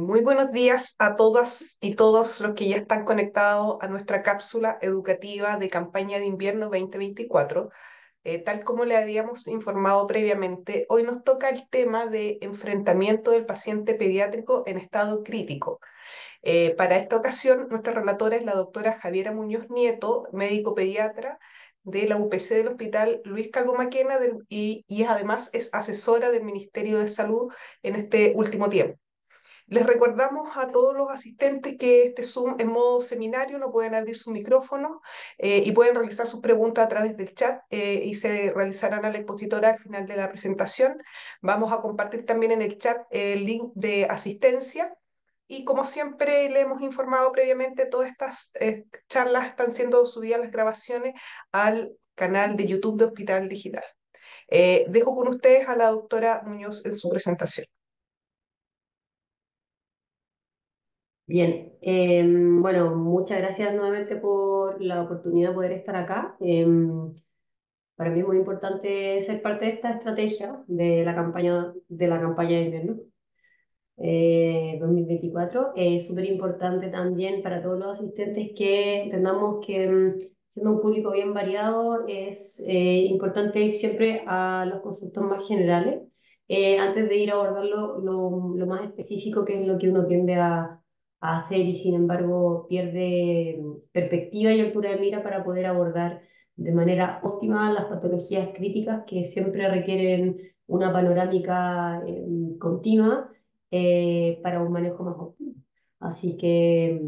Muy buenos días a todas y todos los que ya están conectados a nuestra cápsula educativa de campaña de invierno 2024. Tal como le habíamos informado previamente, hoy nos toca el tema de enfrentamiento del paciente pediátrico en estado crítico. Para esta ocasión, nuestra relatora es la doctora Javiera Muñoz Nieto, médico pediatra de la UPC del Hospital Luis Calvo Mackenna y además es asesora del Ministerio de Salud en este último tiempo. Les recordamos a todos los asistentes que este Zoom en modo seminario no pueden abrir su micrófono y pueden realizar sus preguntas a través del chat y se realizarán a la expositora al final de la presentación. Vamos a compartir también en el chat el link de asistencia y, como siempre le hemos informado previamente, todas estas charlas están siendo subidas, las grabaciones, al canal de YouTube de Hospital Digital. Dejo con ustedes a la doctora Muñoz en su presentación. Bien, bueno, muchas gracias nuevamente por la oportunidad de poder estar acá. Para mí es muy importante ser parte de esta estrategia de la campaña de invierno 2024. Es súper importante también para todos los asistentes que entendamos que, siendo un público bien variado, es importante ir siempre a los conceptos más generales antes de ir a abordar lo más específico, que es lo que uno tiende a hacer y, sin embargo, pierde perspectiva y altura de mira para poder abordar de manera óptima las patologías críticas, que siempre requieren una panorámica continua para un manejo más óptimo. Así que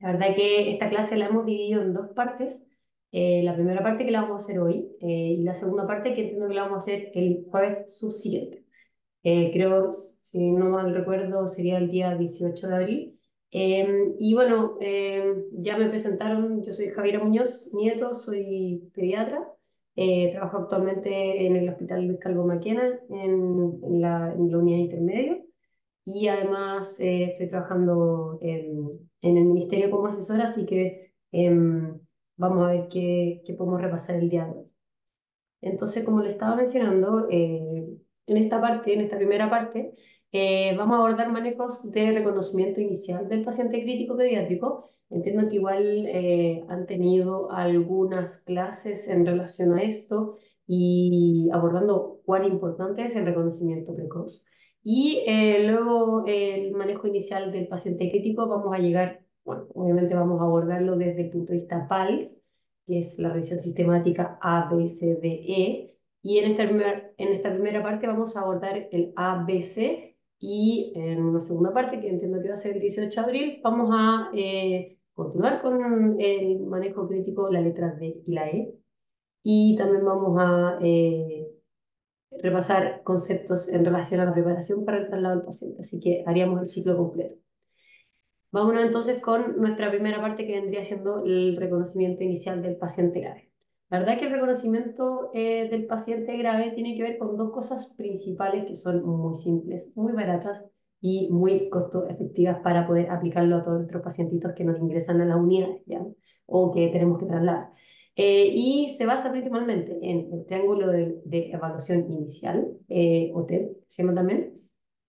la verdad que esta clase la hemos dividido en dos partes. La primera parte que la vamos a hacer hoy y la segunda parte que entiendo que la vamos a hacer el jueves subsiguiente. Creo, si no mal recuerdo, sería el día 18 de abril. Y bueno, ya me presentaron. Yo soy Javiera Muñoz Nieto, soy pediatra, trabajo actualmente en el Hospital Luis Calvo Mackenna en la unidad intermedia, y además estoy trabajando en el Ministerio como asesora, así que vamos a ver qué podemos repasar el día de hoy. Entonces, como le estaba mencionando, en esta primera parte, vamos a abordar manejos de reconocimiento inicial del paciente crítico pediátrico. Entiendo que igual han tenido algunas clases en relación a esto y abordando cuán importante es el reconocimiento precoz. Y luego el manejo inicial del paciente crítico vamos a llegar, bueno, obviamente vamos a abordarlo desde el punto de vista PALS, que es la revisión sistemática A, B, C, D, E. Y en esta primera parte vamos a abordar el ABC, y en una segunda parte, que entiendo que va a ser el 18 de abril, vamos a continuar con el manejo crítico, la letra D y la E. Y también vamos a repasar conceptos en relación a la preparación para el traslado del paciente. Así que haríamos el ciclo completo. Vámonos entonces con nuestra primera parte, que vendría siendo el reconocimiento inicial del paciente grave. La verdad es que el reconocimiento del paciente grave tiene que ver con dos cosas principales que son muy simples, muy baratas y muy costo efectivas para poder aplicarlo a todos nuestros pacientitos que nos ingresan a la unidad, ¿ya? O que tenemos que trasladar. Y se basa principalmente en el triángulo de evaluación inicial, OTEP, se llama también,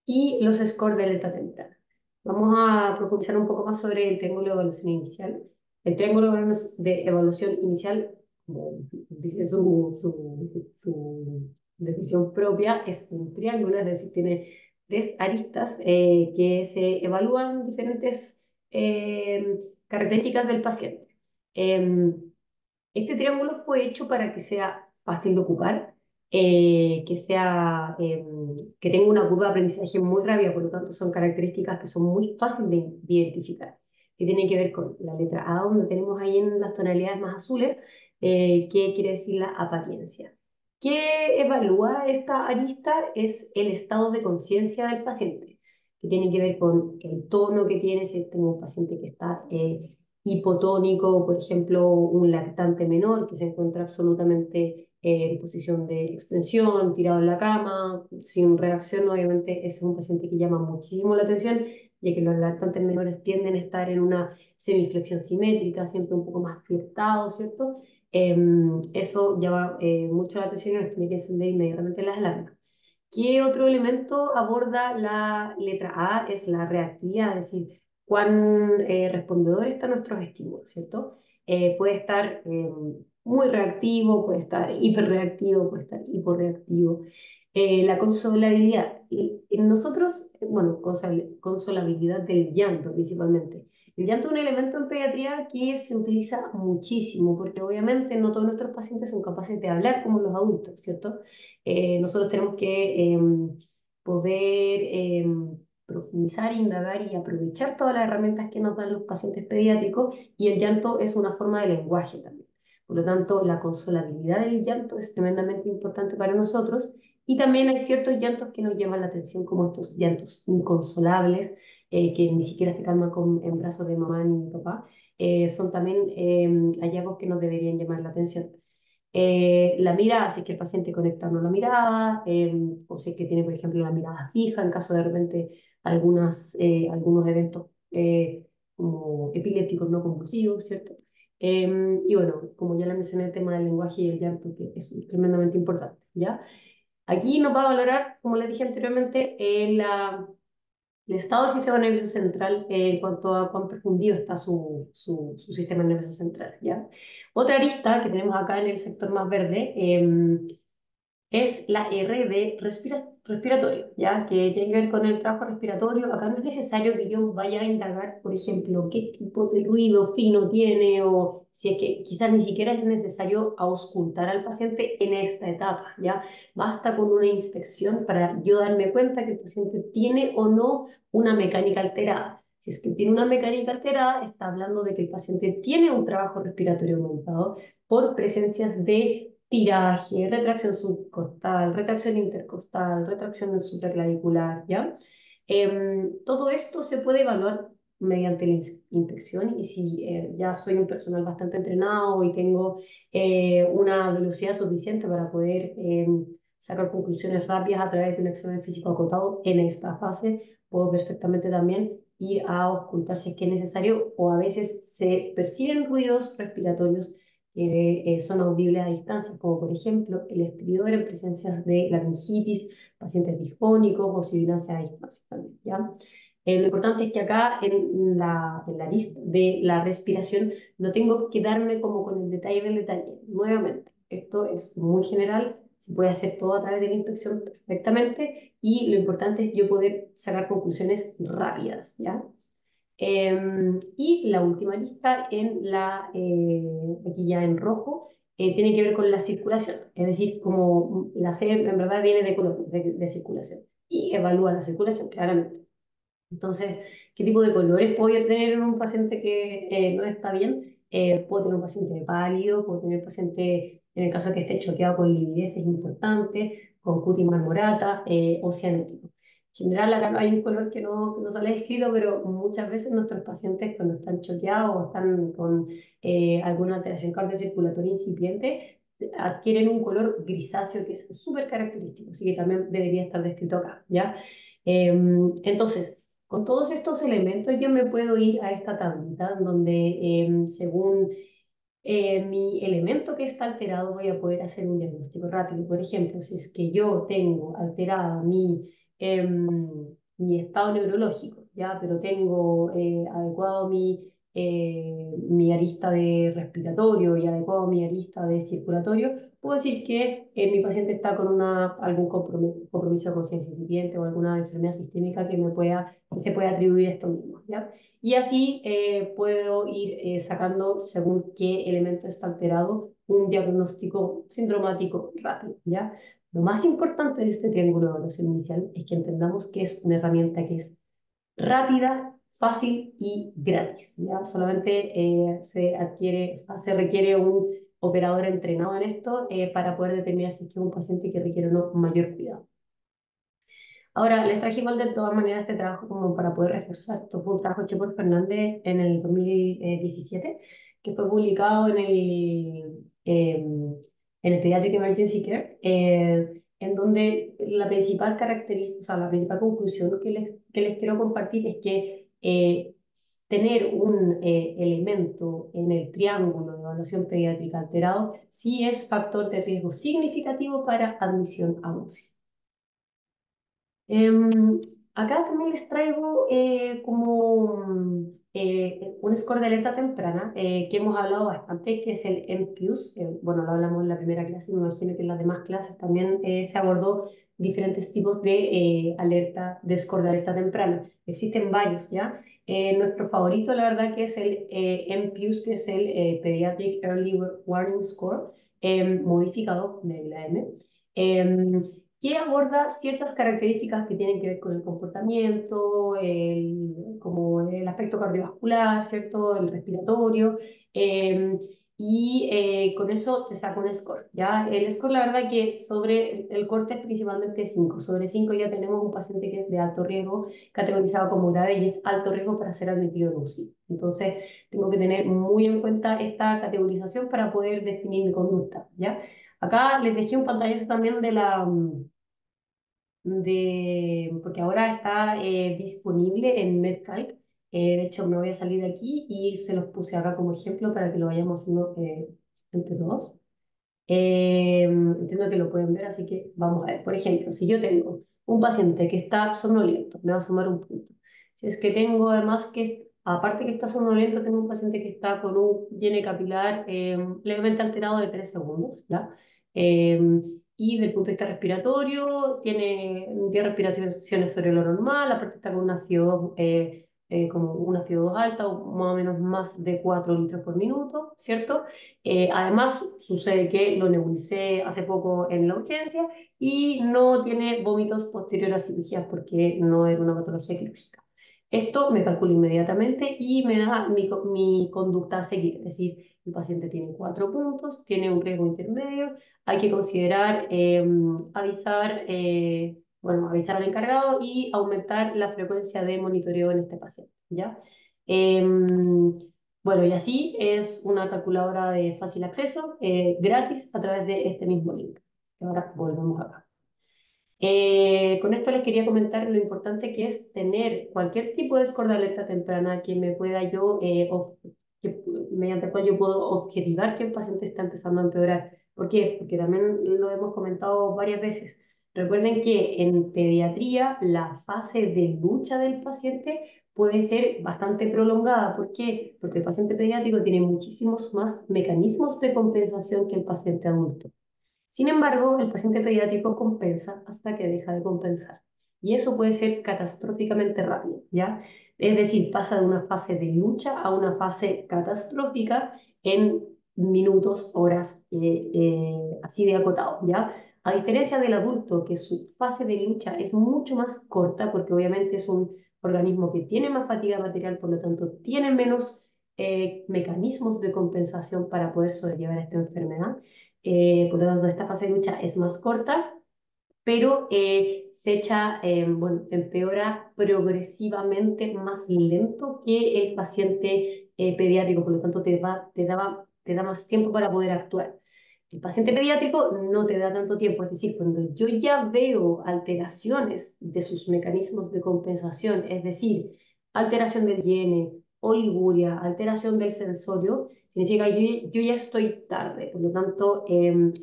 y los scores de alerta temprana. Vamos a profundizar un poco más sobre el triángulo de evaluación inicial. El triángulo de evaluación inicial, dice su definición propia, es un triángulo, es decir, tiene tres aristas que se evalúan diferentes características del paciente. Este triángulo fue hecho para que sea fácil de ocupar, que tenga una curva de aprendizaje muy rápida, por lo tanto son características que son muy fáciles de identificar, que tienen que ver con la letra A, donde tenemos ahí en las tonalidades más azules, ¿qué quiere decir la apariencia? ¿Qué evalúa esta arista? Es el estado de conciencia del paciente, que tiene que ver con el tono que tiene, si tengo un paciente que está hipotónico, por ejemplo, un lactante menor que se encuentra absolutamente en posición de extensión, tirado en la cama, sin reacción. Obviamente es un paciente que llama muchísimo la atención, ya que los lactantes menores tienden a estar en una semiflexión simétrica, siempre un poco más flectados, ¿cierto? Eso llama mucho la atención y nos tiene que encender inmediatamente las alarmas. ¿Qué otro elemento aborda la letra A? Es la reactividad, es decir, cuán respondedor está nuestro estímulo, ¿cierto? Puede estar muy reactivo, puede estar hiperreactivo, puede estar hiporreactivo. La consolabilidad. Nosotros, bueno, consolabilidad del llanto principalmente. El llanto es un elemento en pediatría que se utiliza muchísimo, porque obviamente no todos nuestros pacientes son capaces de hablar como los adultos, ¿cierto? Nosotros tenemos que poder profundizar, indagar y aprovechar todas las herramientas que nos dan los pacientes pediátricos, y el llanto es una forma de lenguaje también. Por lo tanto, la consolabilidad del llanto es tremendamente importante para nosotros. Y también hay ciertos llantos que nos llaman la atención, como estos llantos inconsolables, que ni siquiera se calman en brazos de mamá ni papá. Son también hallazgos que nos deberían llamar la atención. La mirada, si es que el paciente conecta o no la mirada, o si es que tiene, por ejemplo, la mirada fija, en caso de repente algunos eventos como epilépticos no compulsivos, ¿cierto? Y bueno, como ya les mencioné, el tema del lenguaje y el llanto, que es tremendamente importante, ¿ya? Aquí nos va a valorar, como les dije anteriormente, el estado del sistema nervioso central en cuanto a cuán profundido está su sistema nervioso central, ¿ya? Otra arista que tenemos acá en el sector más verde es la R de respiratorio, ¿ya? Que tiene que ver con el trabajo respiratorio. Acá no es necesario que yo vaya a indagar, por ejemplo, qué tipo de ruido fino tiene, o si es que quizás ni siquiera es necesario auscultar al paciente en esta etapa, ¿ya? Basta con una inspección para yo darme cuenta que el paciente tiene o no una mecánica alterada. Si es que tiene una mecánica alterada, está hablando de que el paciente tiene un trabajo respiratorio aumentado por presencias de tiraje, retracción subcostal, retracción intercostal, retracción supraclavicular, ¿ya? Todo esto se puede evaluar mediante la inspección, y si ya soy un personal bastante entrenado y tengo una velocidad suficiente para poder sacar conclusiones rápidas a través de un examen físico acotado en esta fase, puedo perfectamente también ir a auscultar si es que es necesario, o a veces se perciben ruidos respiratorios que son audibles a distancia, como por ejemplo el estridor en presencias de laringitis, pacientes disfónicos o sibilancia a distancia también, ¿ya? Lo importante es que acá en la lista de la respiración no tengo que quedarme como con el detalle del detalle. Nuevamente, esto es muy general, se puede hacer todo a través de la inspección perfectamente, y lo importante es yo poder sacar conclusiones rápidas, ¿ya? Y la última lista, aquí ya en rojo, tiene que ver con la circulación. Es decir, como la C en verdad viene de color, de circulación, y evalúa la circulación claramente. Entonces, ¿qué tipo de colores puedo tener en un paciente que no está bien? Puedo tener un paciente pálido, puedo tener un paciente, en el caso que esté choqueado, con lividez, es importante, con cutis morata, o cianótico. En general, acá hay un color que no sale escrito, pero muchas veces nuestros pacientes, cuando están choqueados o están con alguna alteración cardiocirculatoria incipiente, adquieren un color grisáceo que es súper característico, así que también debería estar descrito acá, ¿ya? Entonces, con todos estos elementos yo me puedo ir a esta tablita donde según mi elemento que está alterado voy a poder hacer un diagnóstico rápido. Por ejemplo, si es que yo tengo alterada mi estado neurológico, ¿ya? Pero tengo adecuado mi arista de respiratorio y adecuado mi arista de circulatorio, puedo decir que mi paciente está con algún compromiso de conciencia incipiente o alguna enfermedad sistémica que se pueda atribuir a esto mismo, ¿ya? Y así puedo ir sacando, según qué elemento está alterado, un diagnóstico sindromático rápido, ¿ya? Lo más importante de este triángulo de evaluación inicial es que entendamos que es una herramienta que es rápida, fácil y gratis, ¿ya? Solamente se requiere un operador entrenado en esto para poder determinar si es un paciente que requiere o no mayor cuidado. Ahora, les traje igual de todas maneras este trabajo como para poder reforzar. Esto fue un trabajo hecho por Fernández en el 2017, que fue publicado en el Pediatric Emergency Care, en donde la principal conclusión que les quiero compartir es que tener un elemento en el triángulo de evaluación pediátrica alterado sí es factor de riesgo significativo para admisión a UCI. Acá también les traigo como un score de alerta temprana que hemos hablado bastante, que es el MPUS. Bueno, lo hablamos en la primera clase y me imagino que en las demás clases también se abordó diferentes tipos de alerta, de score de alerta temprana. Existen varios, ¿ya? Nuestro favorito, la verdad, que es el MPUS, que es el Pediatric Early Warning Score, modificado, MedCalc, que aborda ciertas características que tienen que ver con el comportamiento, como el aspecto cardiovascular, ¿cierto?, el respiratorio, y con eso te saca un score, ¿ya? El score, la verdad, que sobre el corte es principalmente 5. Sobre 5 ya tenemos un paciente que es de alto riesgo, categorizado como grave, y es alto riesgo para ser admitido en UCI. Entonces, tengo que tener muy en cuenta esta categorización para poder definir mi conducta, ¿ya? Acá les dejé un pantallazo también de la... porque ahora está disponible en MedCalc. De hecho, me voy a salir de aquí y se los puse acá como ejemplo para que lo vayamos haciendo entre todos. Entiendo que lo pueden ver, así que vamos a ver. Por ejemplo, si yo tengo un paciente que está somnoliento, me va a sumar un punto. Si es que tengo, además, que aparte que está somnoliento, tengo un paciente que está con un llene capilar levemente alterado de 3 segundos, ¿ya? Y del punto de vista respiratorio, tiene respiraciones sobre lo normal, aparte está con una CO2, como una CO2 alta, o más o menos más de 4 litros por minuto, ¿cierto? Además, sucede que lo nebulicé hace poco en la urgencia y no tiene vómitos posteriores a cirugías porque no es una patología quirúrgica. Esto me calcula inmediatamente y me da mi conducta a seguir, es decir, el paciente tiene 4 puntos, tiene un riesgo intermedio, hay que considerar avisar al encargado y aumentar la frecuencia de monitoreo en este paciente, ¿ya? Bueno, y así es una calculadora de fácil acceso, gratis, a través de este mismo link. Ahora volvemos acá. Con esto les quería comentar lo importante que es tener cualquier tipo de score de alerta temprana que me pueda yo, mediante el cual yo puedo objetivar que el paciente está empezando a empeorar. ¿Por qué? Porque también lo hemos comentado varias veces. Recuerden que en pediatría la fase de lucha del paciente puede ser bastante prolongada. ¿Por qué? Porque el paciente pediátrico tiene muchísimos más mecanismos de compensación que el paciente adulto. Sin embargo, el paciente pediátrico compensa hasta que deja de compensar. Y eso puede ser catastróficamente rápido, ¿ya? Es decir, pasa de una fase de lucha a una fase catastrófica en minutos, horas, así de acotado, ¿ya? A diferencia del adulto, que su fase de lucha es mucho más corta, porque obviamente es un organismo que tiene más fatiga material, por lo tanto tiene menos mecanismos de compensación para poder sobrellevar esta enfermedad. Por lo tanto, esta fase de lucha es más corta, pero empeora progresivamente más lento que el paciente pediátrico, por lo tanto te da más tiempo para poder actuar. El paciente pediátrico no te da tanto tiempo, es decir, cuando yo ya veo alteraciones de sus mecanismos de compensación, es decir, alteración del llene, oliguria, alteración del sensorio, significa que yo ya estoy tarde, por lo tanto,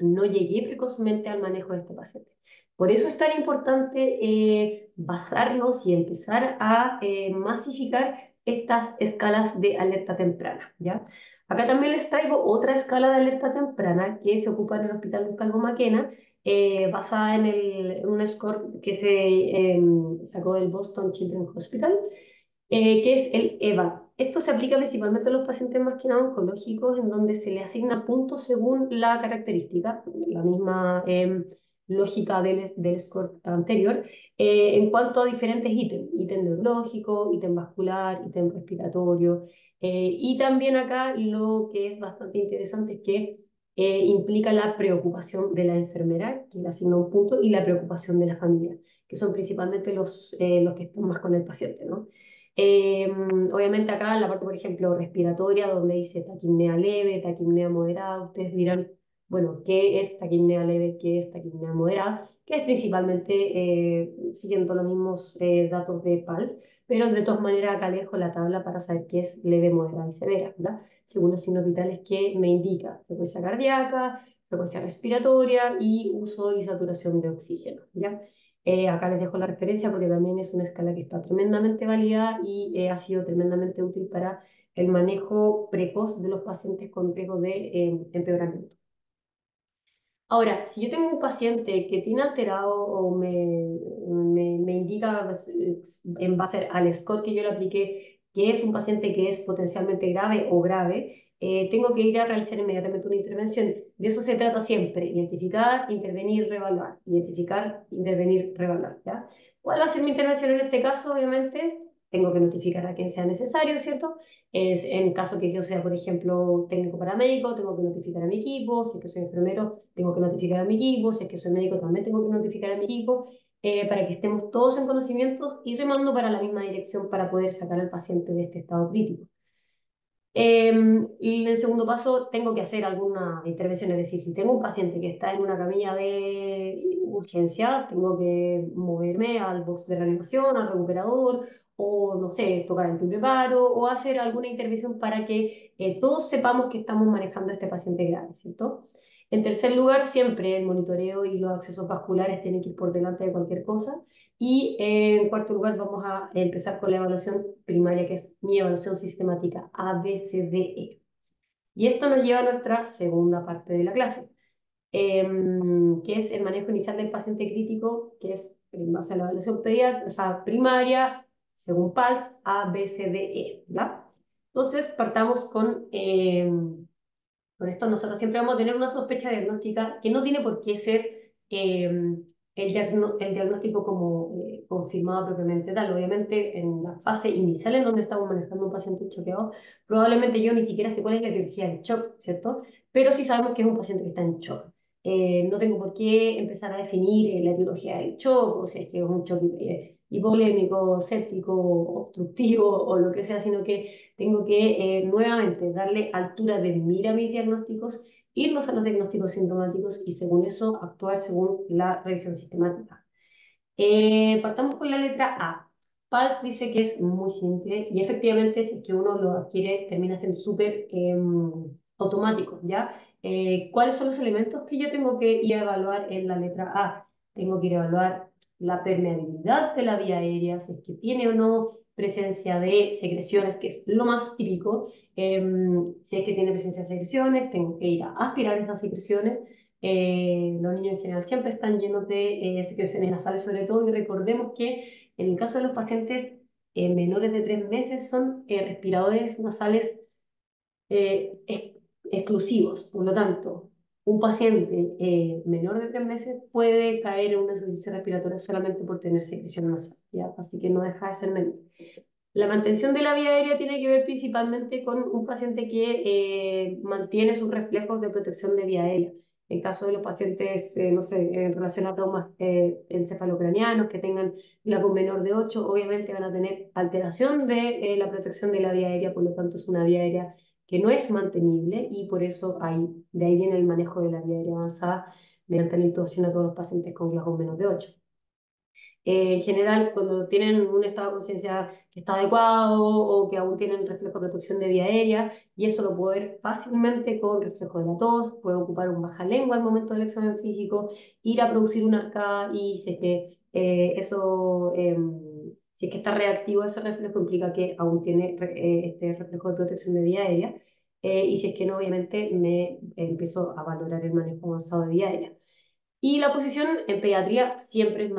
no llegué precozmente al manejo de este paciente. Por eso es tan importante basarnos y empezar a masificar estas escalas de alerta temprana, ¿ya? Acá también les traigo otra escala de alerta temprana que se ocupa en el Hospital Luis Calvo Mackenna, basada en un score que se sacó del Boston Children's Hospital, que es el EVA. Esto se aplica principalmente a los pacientes más que nada oncológicos, en donde se le asigna puntos según la característica, la misma lógica del score anterior, en cuanto a diferentes ítems, ítem neurológico, ítem vascular, ítem respiratorio, y también acá lo que es bastante interesante es que implica la preocupación de la enfermera, que le asigna un punto, y la preocupación de la familia, que son principalmente los que están más con el paciente, ¿no? Obviamente acá en la parte, por ejemplo, respiratoria, donde dice taquipnea leve, taquipnea moderada, ustedes dirán, bueno, ¿qué es taquipnea leve? ¿Qué es taquipnea moderada? Que es principalmente siguiendo los mismos datos de PALS, pero de todas maneras acá dejo la tabla para saber qué es leve, moderada y severa, ¿verdad? Según los signos vitales que me indica, frecuencia cardíaca, frecuencia respiratoria y uso y saturación de oxígeno, ¿ya? Acá les dejo la referencia porque también es una escala que está tremendamente validada y ha sido tremendamente útil para el manejo precoz de los pacientes con riesgo de empeoramiento. Ahora, si yo tengo un paciente que tiene alterado o me indica en base al score que yo le apliqué que es un paciente que es potencialmente grave o grave, tengo que ir a realizar inmediatamente una intervención. De eso se trata siempre, identificar, intervenir, reevaluar. Identificar, intervenir, reevaluar, ¿ya? ¿Cuál va a ser mi intervención en este caso? Obviamente, tengo que notificar a quien sea necesario, ¿cierto? En caso que yo sea, por ejemplo, técnico paramédico, tengo que notificar a mi equipo. Si es que soy enfermero, tengo que notificar a mi equipo. Si es que soy médico, también tengo que notificar a mi equipo, para que estemos todos en conocimientos y remando para la misma dirección para poder sacar al paciente de este estado crítico. Y en el segundo paso, tengo que hacer alguna intervención, es decir, si tengo un paciente que está en una camilla de urgencia, tengo que moverme al box de reanimación, al recuperador, o no sé, tocar el preparo, o hacer alguna intervención para que todos sepamos que estamos manejando a este paciente grave, ¿cierto? En tercer lugar, siempre el monitoreo y los accesos vasculares tienen que ir por delante de cualquier cosa. Y en cuarto lugar vamos a empezar con la evaluación primaria, que es mi evaluación sistemática, ABCDE. Y esto nos lleva a nuestra segunda parte de la clase, que es el manejo inicial del paciente crítico, que es en base a la evaluación pediátrica, o sea, primaria, según PALS, ABCDE, ¿verdad? Entonces partamos con esto. Nosotros siempre vamos a tener una sospecha diagnóstica que no tiene por qué ser el diagnóstico como confirmado propiamente tal. Obviamente, en la fase inicial en donde estamos manejando un paciente choqueado, probablemente yo ni siquiera sé cuál es la etiología del shock, ¿cierto? Pero sí sabemos que es un paciente que está en shock. No tengo por qué empezar a definir la etiología del shock, o si es que es un shock hipovolémico, séptico, obstructivo o lo que sea, sino que tengo que nuevamente darle altura de mira a mis diagnósticos, irnos a los diagnósticos sintomáticos y según eso actuar según la revisión sistemática. Partamos con la letra A. PALS dice que es muy simple y efectivamente si es que uno lo adquiere termina siendo súper automático, ¿ya? ¿Cuáles son los elementos que yo tengo que ir a evaluar en la letra A? Tengo que ir a evaluar la permeabilidad de la vía aérea, si es que tiene o no presencia de secreciones, que es lo más típico. Si es que tiene presencia de secreciones, tengo que ir a aspirar esas secreciones. Los niños en general siempre están llenos de secreciones nasales, sobre todo, y recordemos que en el caso de los pacientes menores de 3 meses son respiradores nasales exclusivos. Por lo tanto, un paciente menor de 3 meses puede caer en una insuficiencia respiratoria solamente por tener secreción nasal, ¿ya? Así que no deja de ser menor. La mantención de la vía aérea tiene que ver principalmente con un paciente que mantiene sus reflejos de protección de vía aérea. En caso de los pacientes, no sé, en relación a traumas encefalocranianos que tengan con menor de 8, obviamente van a tener alteración de la protección de la vía aérea, por lo tanto es una vía aérea que no es mantenible y por eso de ahí viene el manejo de la vía aérea avanzada mediante la intubación a todos los pacientes con GLAS menos de 8. En general, cuando tienen un estado de conciencia que está adecuado o que aún tienen reflejo de protección de vía aérea, y eso lo puedo ver fácilmente con reflejo de la tos, puedo ocupar un bajalengua al momento del examen físico, ir a producir una AHA y si es que si es que está reactivo ese reflejo, implica que aún tiene este reflejo de protección de vía aérea. Y si es que no, obviamente me empiezo a valorar el manejo avanzado de vía aérea. Y la posición en pediatría siempre es,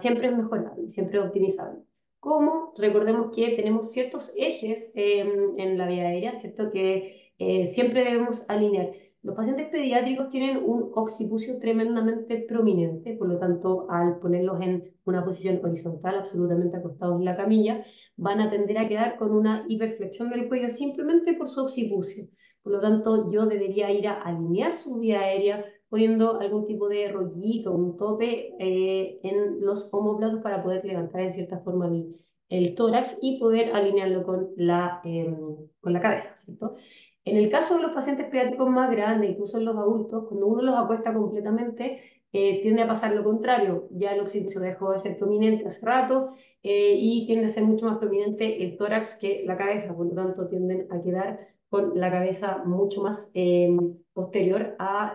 siempre es mejorable, siempre es optimizable. Como recordemos que tenemos ciertos ejes en la vía aérea, ¿cierto? Que siempre debemos alinear. Los pacientes pediátricos tienen un occipucio tremendamente prominente, por lo tanto, al ponerlos en una posición horizontal, absolutamente acostados en la camilla, van a tender a quedar con una hiperflexión del cuello simplemente por su occipucio. Por lo tanto, yo debería ir a alinear su vía aérea poniendo algún tipo de rollito, un tope en los omóplatos para poder levantar en cierta forma el tórax y poder alinearlo con la cabeza, ¿cierto? En el caso de los pacientes pediátricos más grandes, incluso en los adultos, cuando uno los acuesta completamente, tiende a pasar lo contrario. Ya el occipucio dejó de ser prominente hace rato y tiende a ser mucho más prominente el tórax que la cabeza, por lo tanto tienden a quedar con la cabeza mucho más posterior a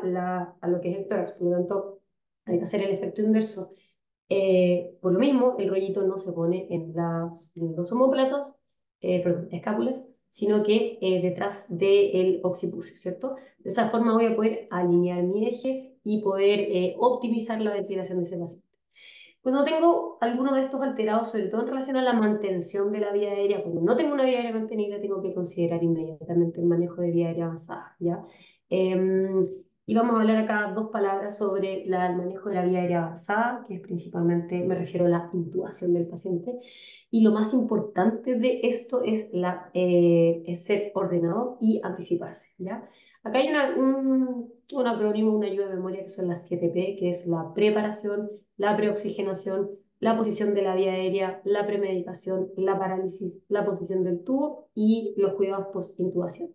lo que es el tórax. Por lo tanto, hay que hacer el efecto inverso. Por lo mismo, el rollito no se pone en los omóplatos, escápulas, sino que detrás del occipucio, ¿cierto? De esa forma voy a poder alinear mi eje y poder optimizar la ventilación de ese paciente. Cuando tengo alguno de estos alterados, sobre todo en relación a la mantención de la vía aérea, cuando no tengo una vía aérea mantenida, tengo que considerar inmediatamente el manejo de vía aérea avanzada, ¿ya? Y vamos a hablar acá dos palabras sobre el manejo de la vía aérea avanzada, que es principalmente, me refiero a la intubación del paciente. Y lo más importante de esto es ser ordenado y anticiparse, ¿ya? Acá hay un acrónimo, una ayuda de memoria, que son las 7P, que es la preparación, la preoxigenación, la posición de la vía aérea, la premedicación, la parálisis, la posición del tubo y los cuidados post-intubación.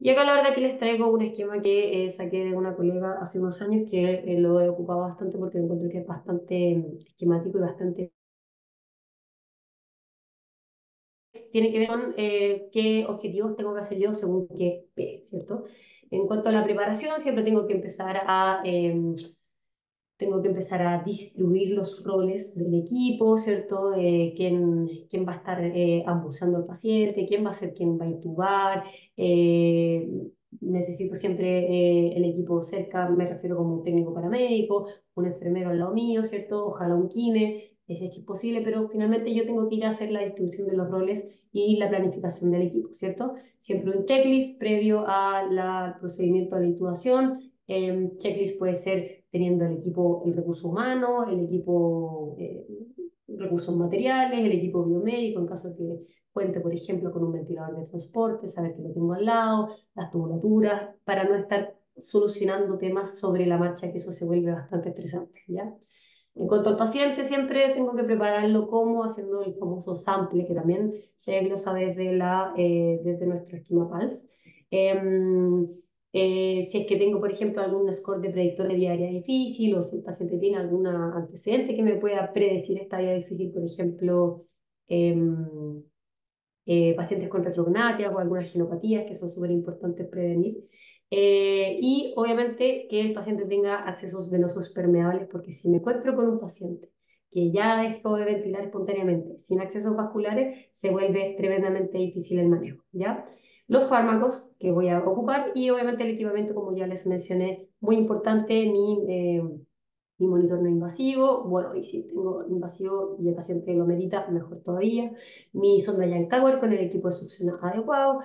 Y acá la verdad que les traigo un esquema que saqué de una colega hace unos años, que lo he ocupado bastante porque encuentro que es bastante esquemático y bastante... Tiene que ver con qué objetivos tengo que hacer yo según qué P, ¿cierto? En cuanto a la preparación, siempre tengo que empezar a... distribuir los roles del equipo, ¿cierto? ¿Quién va a estar ambulando al paciente? ¿Quién va a ser quien va a intubar? Necesito siempre el equipo cerca, me refiero como un técnico paramédico, un enfermero al lado mío, ¿cierto? Ojalá un kine, si es que es posible, pero finalmente yo tengo que ir a hacer la distribución de los roles y la planificación del equipo, ¿cierto? Siempre un checklist previo al procedimiento de la intubación. Checklist puede ser teniendo el equipo, el recurso humano, el equipo recursos materiales, el equipo biomédico, en caso de que cuente, por ejemplo, con un ventilador de transporte, saber que lo tengo al lado, las tubulaturas, para no estar solucionando temas sobre la marcha, que eso se vuelve bastante estresante, ¿ya? En cuanto al paciente, siempre tengo que prepararlo como haciendo el famoso sample, que también se desglosa desde nuestro esquema PALS. Si es que tengo, por ejemplo, algún score de predictor de vía aérea difícil, o si el paciente tiene algún antecedente que me pueda predecir esta vía difícil, por ejemplo, pacientes con retrognathias o algunas genopatías, que son súper importantes prevenir. Y obviamente que el paciente tenga accesos venosos permeables, porque si me encuentro con un paciente que ya dejó de ventilar espontáneamente, sin accesos vasculares, se vuelve tremendamente difícil el manejo, ¿ya? Los fármacos que voy a ocupar y obviamente el equipamiento, como ya les mencioné, muy importante, mi monitor no invasivo, bueno, y si tengo invasivo y el paciente lo merita, mejor todavía, mi sonda Yancower con el equipo de succión adecuado,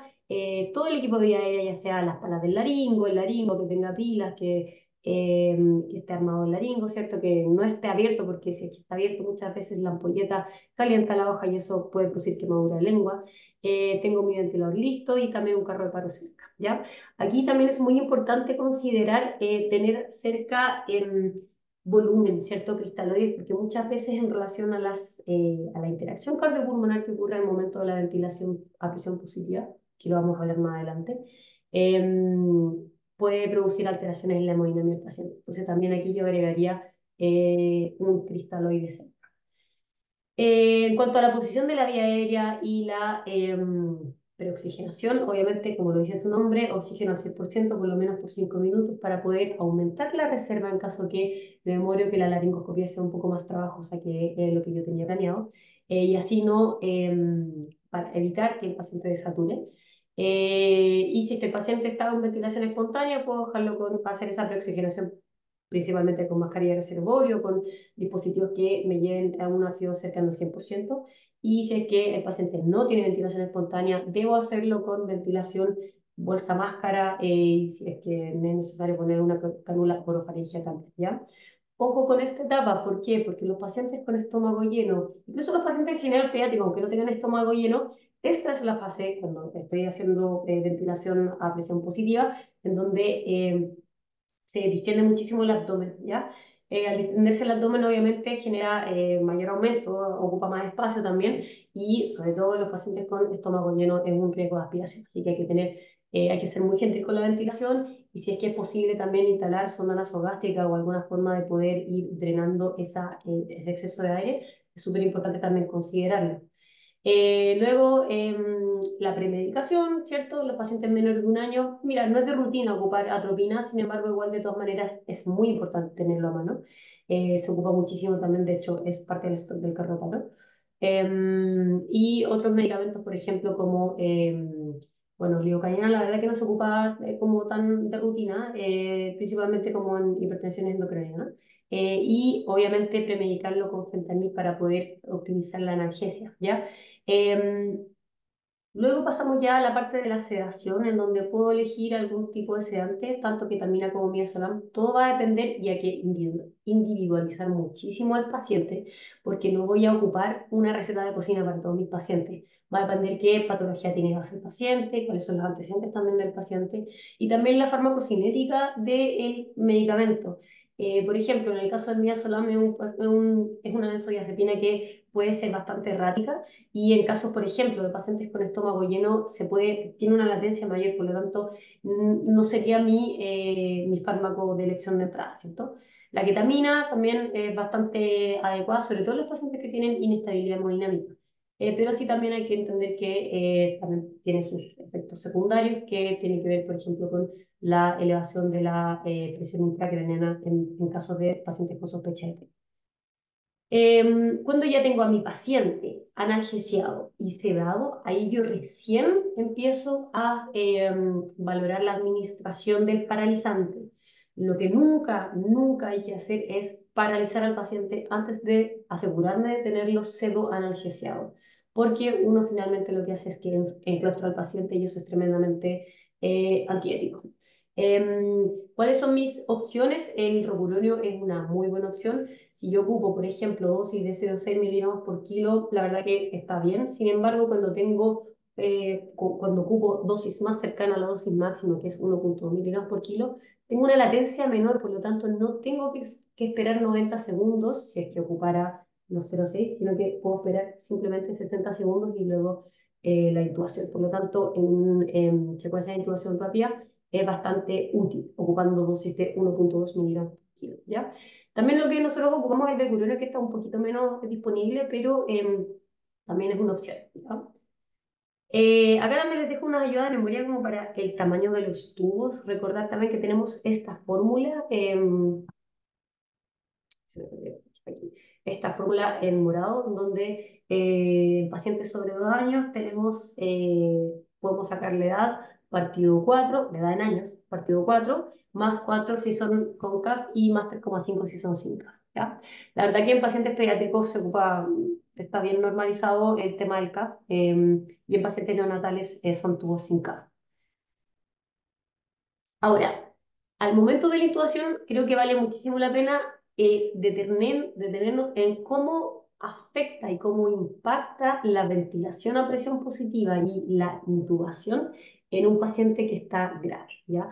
todo el equipo de vía aérea, ya sea las palas del laringo, el laringo que tenga pilas, que esté armado el laringo, ¿cierto? Que no esté abierto, porque si es que está abierto muchas veces la ampolleta calienta la hoja y eso puede producir quemadura de lengua. Tengo mi ventilador listo y también un carro de paro cerca, ¿ya? Aquí también es muy importante considerar tener cerca volumen, ¿cierto? Cristaloides, porque muchas veces en relación a la interacción cardiopulmonar que ocurre en el momento de la ventilación a presión positiva, que lo vamos a hablar más adelante, puede producir alteraciones en la hemodinamia del paciente. Entonces también aquí yo agregaría un cristaloide cerca. En cuanto a la posición de la vía aérea y la preoxigenación, obviamente, como lo dice su nombre, oxígeno al 100% por lo menos por 5 minutos para poder aumentar la reserva en caso que me demore o que la laringoscopia sea un poco más trabajosa que lo que yo tenía planeado, y así no para evitar que el paciente desature. Y si este paciente está en ventilación espontánea, puedo dejarlo para hacer esa preoxigenación principalmente con mascarilla de reservorio, con dispositivos que me lleven a una FIO cercana al 100%. Y si es que el paciente no tiene ventilación espontánea, debo hacerlo con ventilación bolsa máscara, y si es que es necesario poner una cánula orofaringea también, ¿ya? Ojo con esta etapa, ¿por qué? Porque los pacientes con estómago lleno, incluso los pacientes en general pediátricos, aunque no tengan estómago lleno, esta es la fase, cuando estoy haciendo ventilación a presión positiva, en donde se distiende muchísimo el abdomen, ¿ya? Al distenderse el abdomen, obviamente, genera mayor aumento, ocupa más espacio también, y sobre todo los pacientes con estómago lleno es un riesgo de aspiración, así que hay que ser muy gentil con la ventilación, y si es que es posible también instalar sonda nasogástrica o alguna forma de poder ir drenando ese exceso de aire, es súper importante también considerarlo. Luego, la premedicación, ¿cierto? Los pacientes menores de un año, mira, no es de rutina ocupar atropina, sin embargo, igual de todas maneras es muy importante tenerlo a mano. Se ocupa muchísimo también, de hecho, es parte del stock del cardiópata. Y otros medicamentos, por ejemplo, como, bueno, lidocaína, la verdad que no se ocupa como tan de rutina, principalmente como en hipertensión endocrinariana. Y obviamente premedicarlo con fentanil para poder optimizar la analgesia, ¿ya? Luego pasamos ya a la parte de la sedación, en donde puedo elegir algún tipo de sedante, tanto ketamina como midazolam. Todo va a depender y hay que individualizar muchísimo al paciente, porque no voy a ocupar una receta de cocina para todos mis pacientes. Va a depender qué patología tiene base el paciente, cuáles son los antecedentes también del paciente, y también la farmacocinética del medicamento. Por ejemplo, en el caso del midazolam es una benzodiazepina que puede ser bastante errática y en casos, por ejemplo, de pacientes con estómago lleno tiene una latencia mayor, por lo tanto no sería mi fármaco de elección de entrada, ¿cierto? La ketamina también es bastante adecuada, sobre todo en los pacientes que tienen inestabilidad hemodinámica. Pero sí también hay que entender que también tiene sus efectos secundarios que tienen que ver, por ejemplo, con la elevación de la presión intracraniana en casos de pacientes con sospecha de TEA. Cuando ya tengo a mi paciente analgesiado y sedado, ahí yo recién empiezo a valorar la administración del paralizante. Lo que nunca, nunca hay que hacer es paralizar al paciente antes de asegurarme de tenerlo sedo analgesiado, porque uno finalmente lo que hace es que enclaustra al paciente y eso es tremendamente antiético. ¿Cuáles son mis opciones? El roburonio es una muy buena opción. Si yo ocupo, por ejemplo, dosis de 0,6 miligramos por kilo, la verdad que está bien. Sin embargo, cuando ocupo dosis más cercana a la dosis máxima, que es 1,2 miligramos por kilo, tengo una latencia menor, por lo tanto no tengo que esperar 90 segundos si es que ocupara los 0,6, sino que puedo esperar simplemente 60 segundos y luego la intubación. Por lo tanto, en secuencia de intubación rápida es bastante útil, ocupando dosis de 1,2 miligramos por kilo, ¿ya? También lo que nosotros ocupamos es beculorio, que está un poquito menos disponible, pero también es una opción, ¿ya? Acá también les dejo una ayuda de memoria como para el tamaño de los tubos. Recordar también que tenemos esta fórmula, en morado, donde pacientes sobre 2 años podemos sacar la edad partido 4, la edad en años, partido 4, más 4 si son con CAF y más 3,5 si son sin CAF, ¿ya? La verdad que en pacientes pediátricos está bien normalizado el tema del CAF, y en pacientes neonatales son tubos sin CAF. Ahora, al momento de la intubación, creo que vale muchísimo la pena detenernos en cómo afecta y cómo impacta la ventilación a presión positiva y la intubación en un paciente que está grave, ¿ya?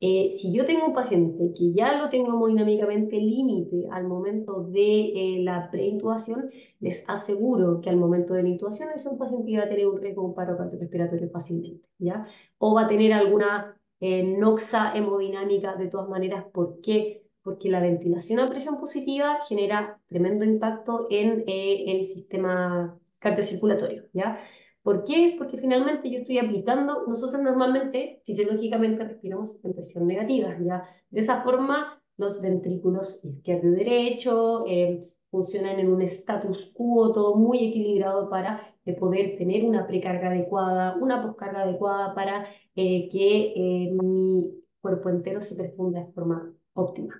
Si yo tengo un paciente que ya lo tengo hemodinámicamente límite al momento de la preintubación, les aseguro que al momento de la intubación es un paciente que va a tener un riesgo de un paro cardiorrespiratorio fácilmente, ¿ya? O va a tener alguna noxa hemodinámica de todas maneras. ¿Por qué? Porque la ventilación a presión positiva genera tremendo impacto en el sistema cardiocirculatorio, ¿ya? ¿Por qué? Porque finalmente yo estoy aplicando, nosotros normalmente fisiológicamente respiramos en presión negativa, ¿ya? De esa forma los ventrículos izquierdo y derecho funcionan en un status quo, todo muy equilibrado para poder tener una precarga adecuada, una poscarga adecuada para que mi cuerpo entero se perfunda de forma óptima.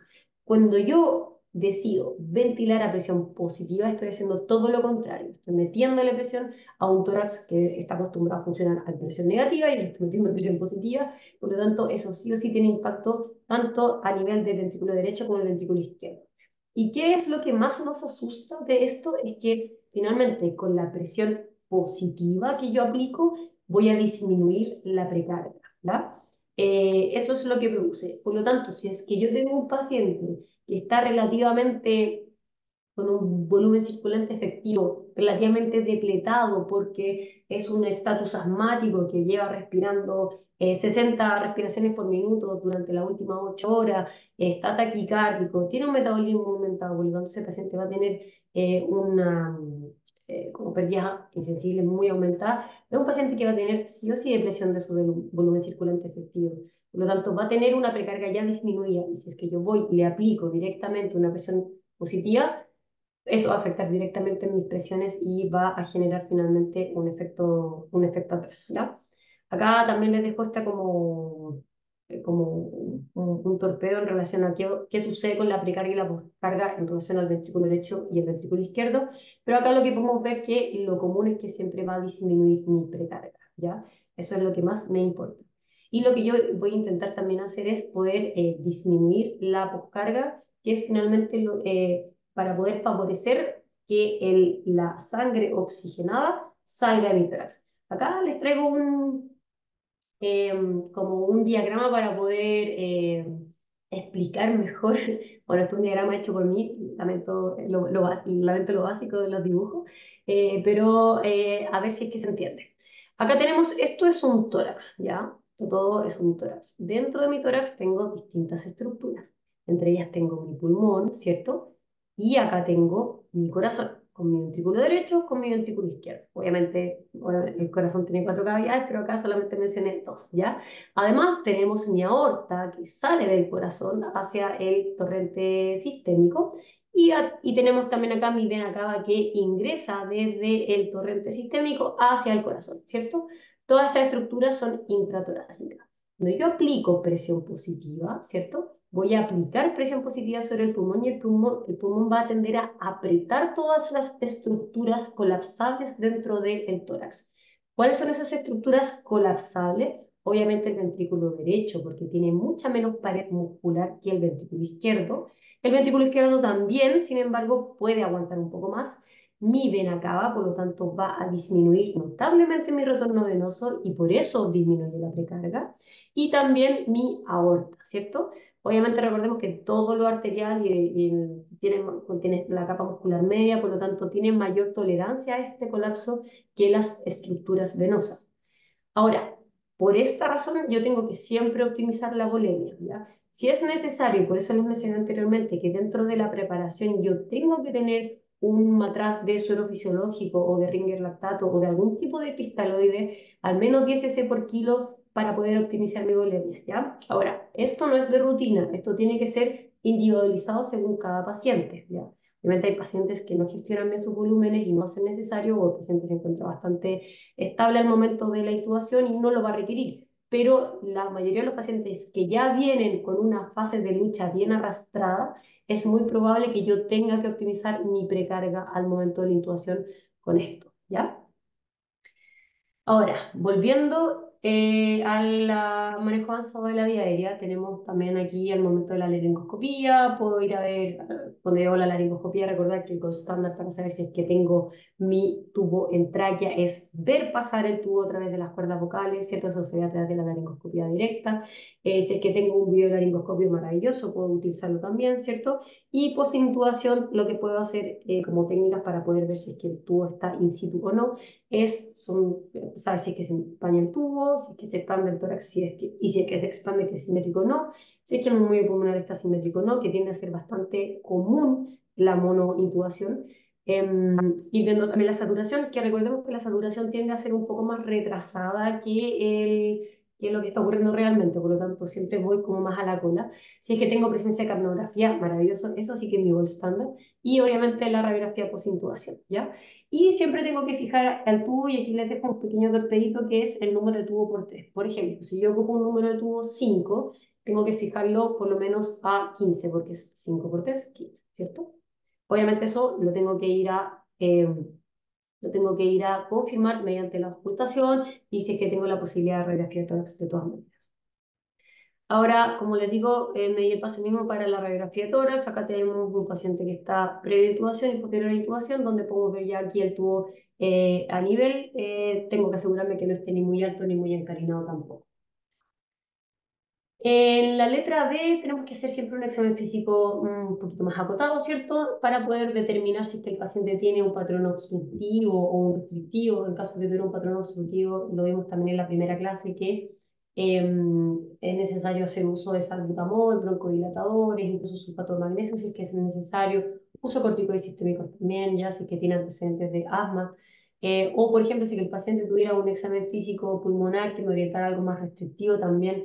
Cuando yo decido ventilar a presión positiva, estoy haciendo todo lo contrario, estoy metiéndole presión a un tórax que está acostumbrado a funcionar a presión negativa y le estoy metiendo presión positiva, por lo tanto eso sí o sí tiene impacto tanto a nivel del ventrículo derecho como del ventrículo izquierdo. ¿Y qué es lo que más nos asusta de esto? Es que finalmente con la presión positiva que yo aplico voy a disminuir la precarga, ¿verdad? Eso es lo que produce. Por lo tanto, si es que yo tengo un paciente que está relativamente con un volumen circulante efectivo, relativamente depletado porque es un estatus asmático que lleva respirando 60 respiraciones por minuto durante las últimas 8 horas, está taquicárdico, tiene un metabolismo aumentado, por lo tanto ese paciente va a tener como pérdidas insensibles muy aumentadas, es un paciente que va a tener sí o sí depresión de su volumen circulante efectivo. Por lo tanto, va a tener una precarga ya disminuida. Y si es que yo voy y le aplico directamente una presión positiva, eso va a afectar directamente en mis presiones y va a generar finalmente un efecto adverso, ¿ya? Acá también les dejo esta como un torpedo en relación a qué sucede con la precarga y la poscarga en relación al ventrículo derecho y el ventrículo izquierdo, pero acá lo que podemos ver que lo común es que siempre va a disminuir mi precarga, ¿ya? Eso es lo que más me importa. Y lo que yo voy a intentar también hacer es poder disminuir la poscarga, que es finalmente para poder favorecer que la sangre oxigenada salga de mi tórax. Acá les traigo como un diagrama para poder explicar mejor. Bueno, este es un diagrama hecho por mí, lamento lo básico de los dibujos, pero a ver si es que se entiende. Acá tenemos, esto es un tórax, ¿ya? Todo es un tórax. Dentro de mi tórax tengo distintas estructuras. Entre ellas tengo mi pulmón, ¿cierto? Y acá tengo mi corazón, con mi ventrículo derecho, con mi ventrículo izquierdo. Obviamente, bueno, el corazón tiene 4 cavidades, pero acá solamente mencioné 2, ¿ya? Además, tenemos mi aorta que sale del corazón hacia el torrente sistémico y tenemos también acá mi vena cava que ingresa desde el torrente sistémico hacia el corazón, ¿cierto? Todas estas estructuras son intratorácicas. Cuando yo aplico presión positiva, ¿cierto? Voy a aplicar presión positiva sobre el pulmón y el pulmón va a tender a apretar todas las estructuras colapsables dentro del tórax. ¿Cuáles son esas estructuras colapsables? Obviamente el ventrículo derecho, porque tiene mucha menos pared muscular que el ventrículo izquierdo. El ventrículo izquierdo también, sin embargo, puede aguantar un poco más. Mi vena cava, por lo tanto, va a disminuir notablemente mi retorno venoso y por eso disminuye la precarga. Y también mi aorta, ¿cierto? Obviamente recordemos que todo lo arterial contiene la capa muscular media, por lo tanto tiene mayor tolerancia a este colapso que las estructuras venosas. Ahora, por esta razón yo tengo que siempre optimizar la volemia, ¿ya? Si es necesario, y por eso les mencioné anteriormente, que dentro de la preparación yo tengo que tener un matraz de suero fisiológico o de Ringer lactato o de algún tipo de cristaloide, al menos 10 cc por kilo, para poder optimizar mi volemia, ¿ya? Ahora, esto no es de rutina, esto tiene que ser individualizado según cada paciente, ¿ya? Obviamente hay pacientes que no gestionan bien sus volúmenes y no hacen necesario, o el paciente se encuentra bastante estable al momento de la intubación y no lo va a requerir, pero la mayoría de los pacientes que ya vienen con una fase de lucha bien arrastrada, es muy probable que yo tenga que optimizar mi precarga al momento de la intubación con esto, ¿ya? Ahora, volviendo al manejo avanzado de la vía aérea, tenemos también aquí el momento de la laringoscopía. Puedo ir a ver, cuando hago la laringoscopía, recordar que el gold standard para saber si es que tengo mi tubo en tráquea es ver pasar el tubo a través de las cuerdas vocales, ¿cierto? Eso se ve a través de la laringoscopía directa. Si es que tengo un video de laringoscopio maravilloso, puedo utilizarlo también, ¿cierto? Y posintubación, lo que puedo hacer como técnicas para poder ver si es que el tubo está in situ o no, saber si es que se empaña el tubo, si es que se expande el tórax, si es que se expande, que es simétrico o no, si es que el murmullo pulmonar está simétrico o no, que tiende a ser bastante común la monointubación. Y viendo también la saturación, que recordemos que la saturación tiende a ser un poco más retrasada que lo que está ocurriendo realmente, por lo tanto siempre voy como más a la cola. Si es que tengo presencia de capnografía, maravilloso, eso sí que es mi gold standard, y obviamente la radiografía posintubación, ¿ya? Y siempre tengo que fijar al tubo, y aquí les dejo un pequeño torpedito que es el número de tubo por 3. Por ejemplo, si yo ocupo un número de tubo 5, tengo que fijarlo por lo menos a 15, porque es 5 por 3, 15, ¿cierto? Obviamente eso lo tengo que ir a... lo tengo que ir a confirmar mediante la auscultación y si es que tengo la posibilidad de radiografía de todas maneras. Ahora, como les digo, me di el paso mismo para la radiografía de tórax. Acá tenemos un paciente que está preintubación y posterior intubación, donde podemos ver ya aquí el tubo a nivel. Tengo que asegurarme que no esté ni muy alto ni muy encarinado tampoco. En la letra D tenemos que hacer siempre un examen físico un poquito más acotado, ¿cierto? Para poder determinar si es que el paciente tiene un patrón obstructivo o un restrictivo. En caso de que tuviera un patrón obstructivo, lo vimos también en la primera clase, que es necesario hacer uso de salbutamol, broncodilatadores, incluso sulfato de magnesio, si es que es necesario, uso corticoides sistémicos también, ya si es que tiene antecedentes de asma, o por ejemplo si el paciente tuviera un examen físico pulmonar que me orientara a algo más restrictivo también,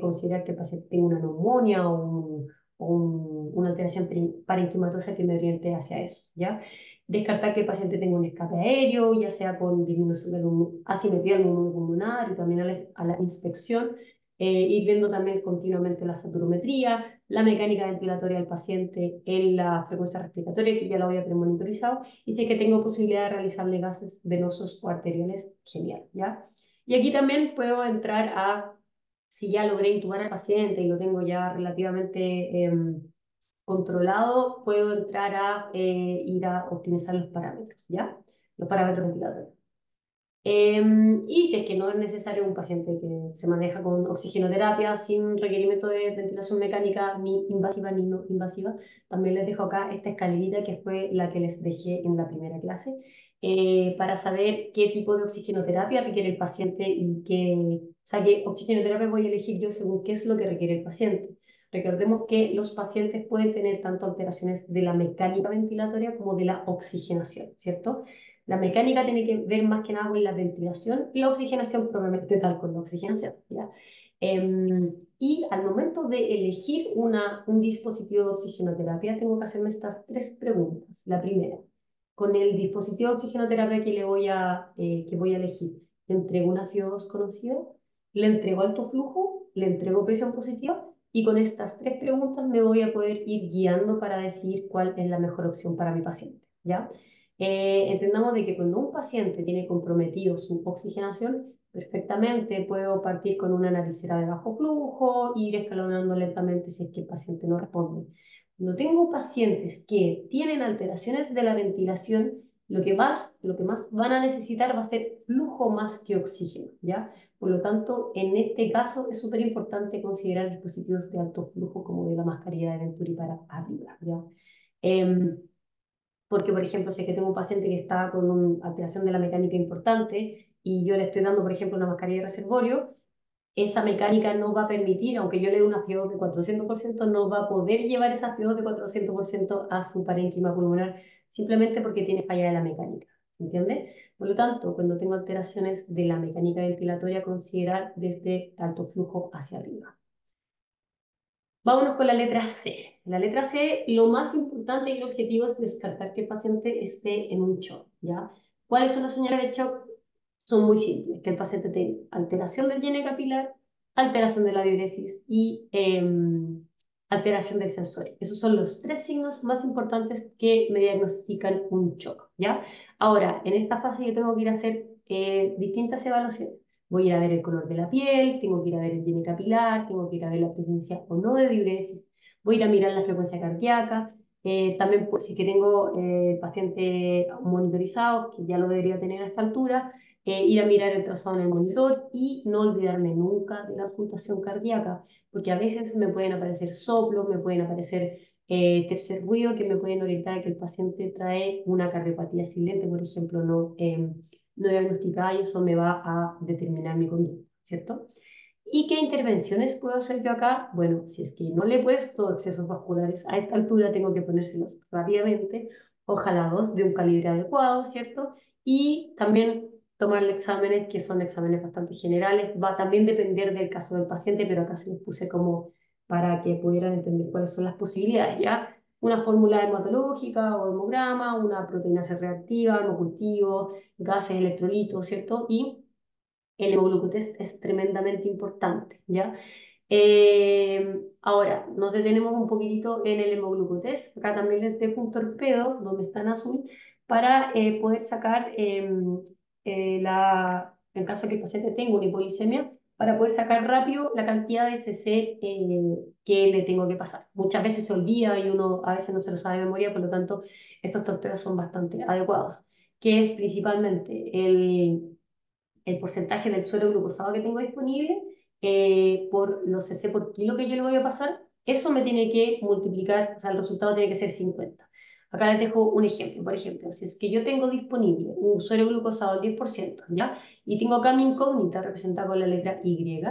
considerar que el paciente tenga una neumonía o una alteración parenquimatosa que me oriente hacia eso, ¿ya? Descartar que el paciente tenga un escape aéreo, ya sea con disminución de asimetría del murmullo pulmonar y también a la inspección, ir viendo también continuamente la saturometría, la mecánica ventilatoria del paciente en la frecuencia respiratoria, que ya la voy a tener monitorizado, y si es que tengo posibilidad de realizarle gases venosos o arteriales, genial, ¿ya? Y aquí también puedo entrar a, si ya logré intubar al paciente y lo tengo ya relativamente controlado, puedo entrar a ir a optimizar los parámetros, ¿ya? Los parámetros ventilatorios. Y si es que no es necesario, un paciente que se maneja con oxigenoterapia sin requerimiento de ventilación mecánica ni invasiva ni no invasiva, también les dejo acá esta escalerita que fue la que les dejé en la primera clase, para saber qué tipo de oxigenoterapia requiere el paciente y qué, o sea, qué oxigenoterapia voy a elegir yo según qué es lo que requiere el paciente. Recordemos que los pacientes pueden tener tanto alteraciones de la mecánica ventilatoria como de la oxigenación, ¿cierto? La mecánica tiene que ver más que nada con la ventilación y la oxigenación probablemente tal con la oxigenación, ¿ya? Y al momento de elegir un dispositivo de oxigenoterapia, tengo que hacerme estas tres preguntas. La primera, con el dispositivo de oxigenoterapia que voy a elegir, ¿le entrego una FiO2 conocida? ¿Le entrego alto flujo? ¿Le entrego presión positiva? Y con estas tres preguntas me voy a poder ir guiando para decidir cuál es la mejor opción para mi paciente, ¿ya? Entendamos de que cuando un paciente tiene comprometido su oxigenación, perfectamente puedo partir con una naricera de bajo flujo, ir escalonando lentamente si es que el paciente no responde. Cuando tengo pacientes que tienen alteraciones de la ventilación, lo que más van a necesitar va a ser flujo más que oxígeno, ¿ya? Por lo tanto, en este caso es súper importante considerar dispositivos de alto flujo como de la mascarilla de Venturi para arriba, ¿ya? Porque, por ejemplo, si es que tengo un paciente que está con una alteración de la mecánica importante y yo le estoy dando, por ejemplo, una mascarilla de reservorio, esa mecánica no va a permitir, aunque yo le dé una FiO2 de 400%, no va a poder llevar esa FiO2 de 400% a su parénquima pulmonar, simplemente porque tiene falla de la mecánica, ¿entiendes? Por lo tanto, cuando tengo alteraciones de la mecánica ventilatoria, considerar desde alto flujo hacia arriba. Vámonos con la letra C. La letra C, lo más importante y el objetivo es descartar que el paciente esté en un shock, ¿ya? ¿Cuáles son las señales de shock? Son muy simples, que el paciente tenga alteración del llene capilar, alteración de la diuresis y alteración del sensorio. Esos son los tres signos más importantes que me diagnostican un shock, ¿ya? Ahora, en esta fase yo tengo que ir a hacer distintas evaluaciones. Voy a ir a ver el color de la piel, tengo que ir a ver el llene capilar, tengo que ir a ver la presencia o no de diuresis, voy a ir a mirar la frecuencia cardíaca, también pues, si es que tengo paciente monitorizado, que ya lo debería tener a esta altura, ir a mirar el trazado en el monitor y no olvidarme nunca de la auscultación cardíaca, porque a veces me pueden aparecer soplos, me pueden aparecer tercer ruido que me pueden orientar a que el paciente trae una cardiopatía silente, por ejemplo, no diagnosticada, y eso me va a determinar mi conducta, ¿cierto? ¿Y qué intervenciones puedo hacer yo acá? Bueno, si es que no le he puesto excesos vasculares a esta altura, tengo que ponérselos rápidamente, ojalá dos de un calibre adecuado, ¿cierto? Y también tomar exámenes, que son exámenes bastante generales, va a también depender del caso del paciente, pero acá se los puse como para que pudieran entender cuáles son las posibilidades, ¿ya? Una fórmula hematológica o hemograma, una proteinasa reactiva, hemocultivo, gases, electrolitos, ¿cierto? Y el hemoglucotest es tremendamente importante, ¿ya? Ahora, nos detenemos un poquitito en el hemoglucotest, acá también les dejo un torpedo, donde está en azul, para poder sacar... en caso de que el paciente tenga una hipoglicemia, para poder sacar rápido la cantidad de cc que le tengo que pasar. Muchas veces se olvida y uno a veces no se lo sabe de memoria, por lo tanto estos torpedos son bastante adecuados, que es principalmente el porcentaje del suero glucosado que tengo disponible por los cc por kilo que yo le voy a pasar. Eso me tiene que multiplicar, o sea, el resultado tiene que ser 50. Acá les dejo un ejemplo. Por ejemplo, si es que yo tengo disponible un suero glucosado del 10%, ¿ya? Y tengo acá mi incógnita representada con la letra Y,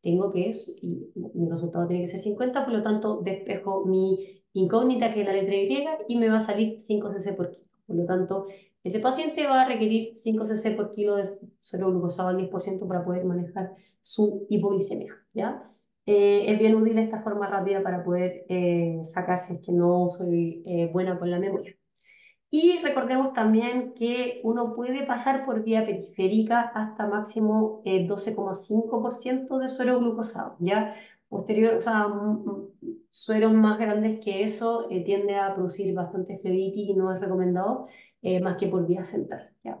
tengo que, y mi resultado tiene que ser 50, por lo tanto despejo mi incógnita, que es la letra Y, me va a salir 5 cc por kilo. Por lo tanto, ese paciente va a requerir 5 cc por kilo de suero glucosado al 10% para poder manejar su hipoglicemia, ¿ya? Es bien útil esta forma rápida para poder sacar si es que no soy buena con la memoria. Y recordemos también que uno puede pasar por vía periférica hasta máximo 12,5% de suero glucosado, ¿ya? Posterior, o sea, sueros más grandes que eso tiende a producir bastante flebitis y no es recomendado más que por vía central, ¿ya?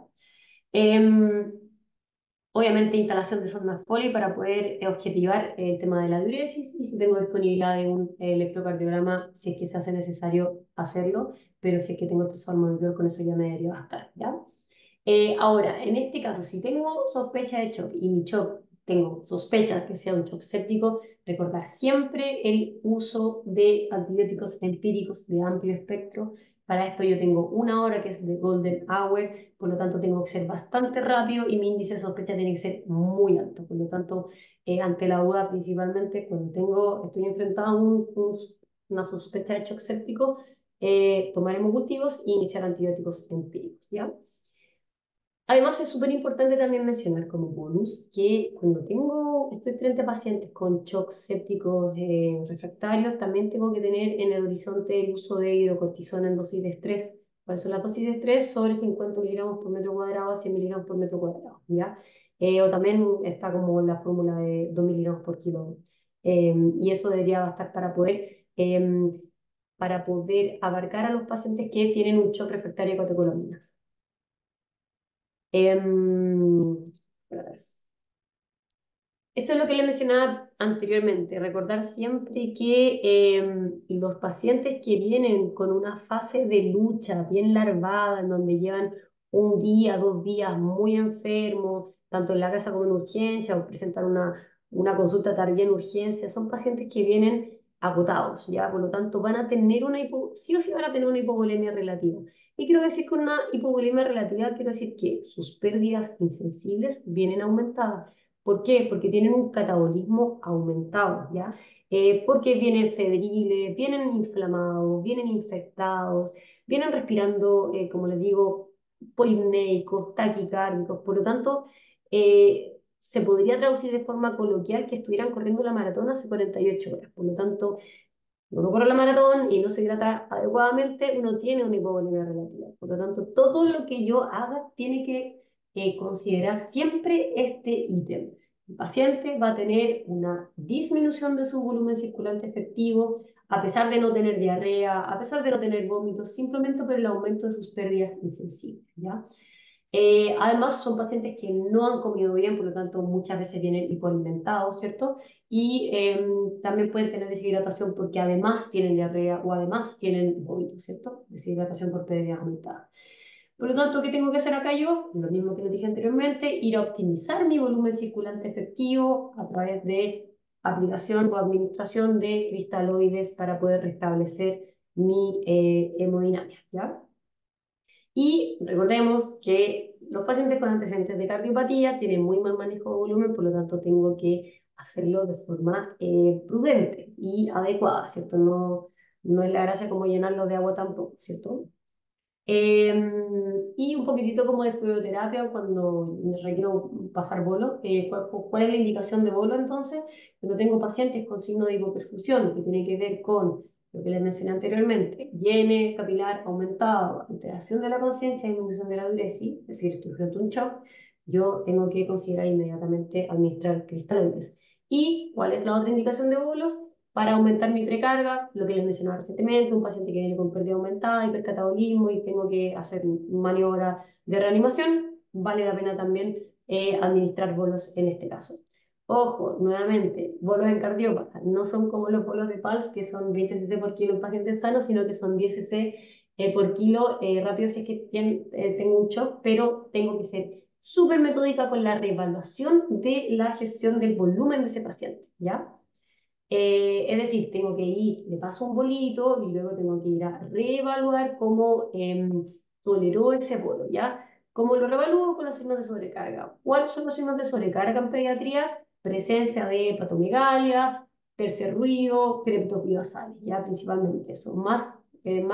Obviamente, instalación de sonda Foley para poder objetivar el tema de la diuresis y si tengo disponibilidad de un electrocardiograma, si es que se hace necesario hacerlo, pero si es que tengo estresor monitor, con eso ya me debería bastar, ¿ya? Ahora, en este caso, si tengo sospecha de shock y mi shock, tengo sospecha que sea un shock séptico, recordar siempre el uso de antibióticos empíricos de amplio espectro. Para esto yo tengo 1 hora que es de golden hour, por lo tanto tengo que ser bastante rápido y mi índice de sospecha tiene que ser muy alto. Por lo tanto, ante la duda principalmente, cuando estoy enfrentada a una sospecha de shock séptico, tomar hemocultivos e iniciar antibióticos empíricos, ¿ya? Además, es súper importante también mencionar como bonus que cuando estoy frente a pacientes con shocks sépticos refractarios, también tengo que tener en el horizonte el uso de hidrocortisona en dosis de estrés. Por eso la dosis de estrés sobre 50 miligramos por metro cuadrado a 100 miligramos por metro cuadrado, ¿ya? O también está como la fórmula de 2 miligramos por kilo. Y eso debería bastar para poder abarcar a los pacientes que tienen un shock refractario de catecolaminas. Esto es lo que le mencionaba anteriormente, recordar siempre que los pacientes que vienen con una fase de lucha bien larvada, en donde llevan un día, 2 días muy enfermos, tanto en la casa como en urgencia, o presentan una consulta tardía en urgencia, son pacientes que vienen agotados, ¿ya? Por lo tanto, van a tener sí o sí van a tener una hipovolemia relativa. Y quiero decir que una hipovolemia relativa, quiero decir que sus pérdidas insensibles vienen aumentadas. ¿Por qué? Porque tienen un catabolismo aumentado, ¿ya? Porque vienen febriles, vienen inflamados, vienen infectados, vienen respirando, como les digo, polinéicos, taquicárdicos. Por lo tanto, se podría traducir de forma coloquial que estuvieran corriendo la maratón hace 48 horas. Por lo tanto, cuando uno corre la maratón y no se hidrata adecuadamente, uno tiene una hipovolemia relativa. Por lo tanto, todo lo que yo haga tiene que considerar siempre este ítem. El paciente va a tener una disminución de su volumen circulante efectivo, a pesar de no tener diarrea, a pesar de no tener vómitos, simplemente por el aumento de sus pérdidas insensibles, ¿ya? Además, son pacientes que no han comido bien, por lo tanto, muchas veces vienen hipoalimentados, ¿cierto? Y también pueden tener deshidratación porque además tienen diarrea o además tienen vómitos, ¿cierto? Deshidratación por pérdida aumentada. Por lo tanto, ¿qué tengo que hacer acá yo? Lo mismo que les dije anteriormente, ir a optimizar mi volumen circulante efectivo a través de aplicación o administración de cristaloides para poder restablecer mi hemodinamia, ¿ya? Y recordemos que los pacientes con antecedentes de cardiopatía tienen muy mal manejo de volumen, por lo tanto tengo que hacerlo de forma prudente y adecuada, ¿cierto? No es la gracia como llenarlo de agua tampoco, ¿cierto? Y un poquitito como de fluidoterapia cuando requiero pasar bolo. ¿Cuál es la indicación de bolo entonces? Cuando tengo pacientes con signo de hipoperfusión, que tiene que ver con lo que les mencioné anteriormente, llene capilar aumentado, alteración de la conciencia e disminución de la diuresis, es decir, estoy frente a un shock, yo tengo que considerar inmediatamente administrar cristaloides. ¿Y cuál es la otra indicación de bolos? Para aumentar mi precarga, lo que les mencionaba recientemente, un paciente que viene con pérdida aumentada, hipercatabolismo y tengo que hacer maniobra de reanimación, vale la pena también administrar bolos en este caso. Ojo, nuevamente, bolos en cardiópata, no son como los bolos de PALS, que son 20 cc por kilo en pacientes sanos, sino que son 10 cc por kilo rápido si es que tengo un shock, pero tengo que ser súper metódica con la reevaluación de la gestión del volumen de ese paciente, ¿ya? Es decir, tengo que ir, le paso un bolito y luego tengo que ir a reevaluar cómo toleró ese bolo, ¿ya? ¿Cómo lo reevalúo? Con los signos de sobrecarga. ¿Cuáles son los signos de sobrecarga en pediatría? Presencia de hepatomegalia, tercer ruido, creptopiosales, ya principalmente eso, más que el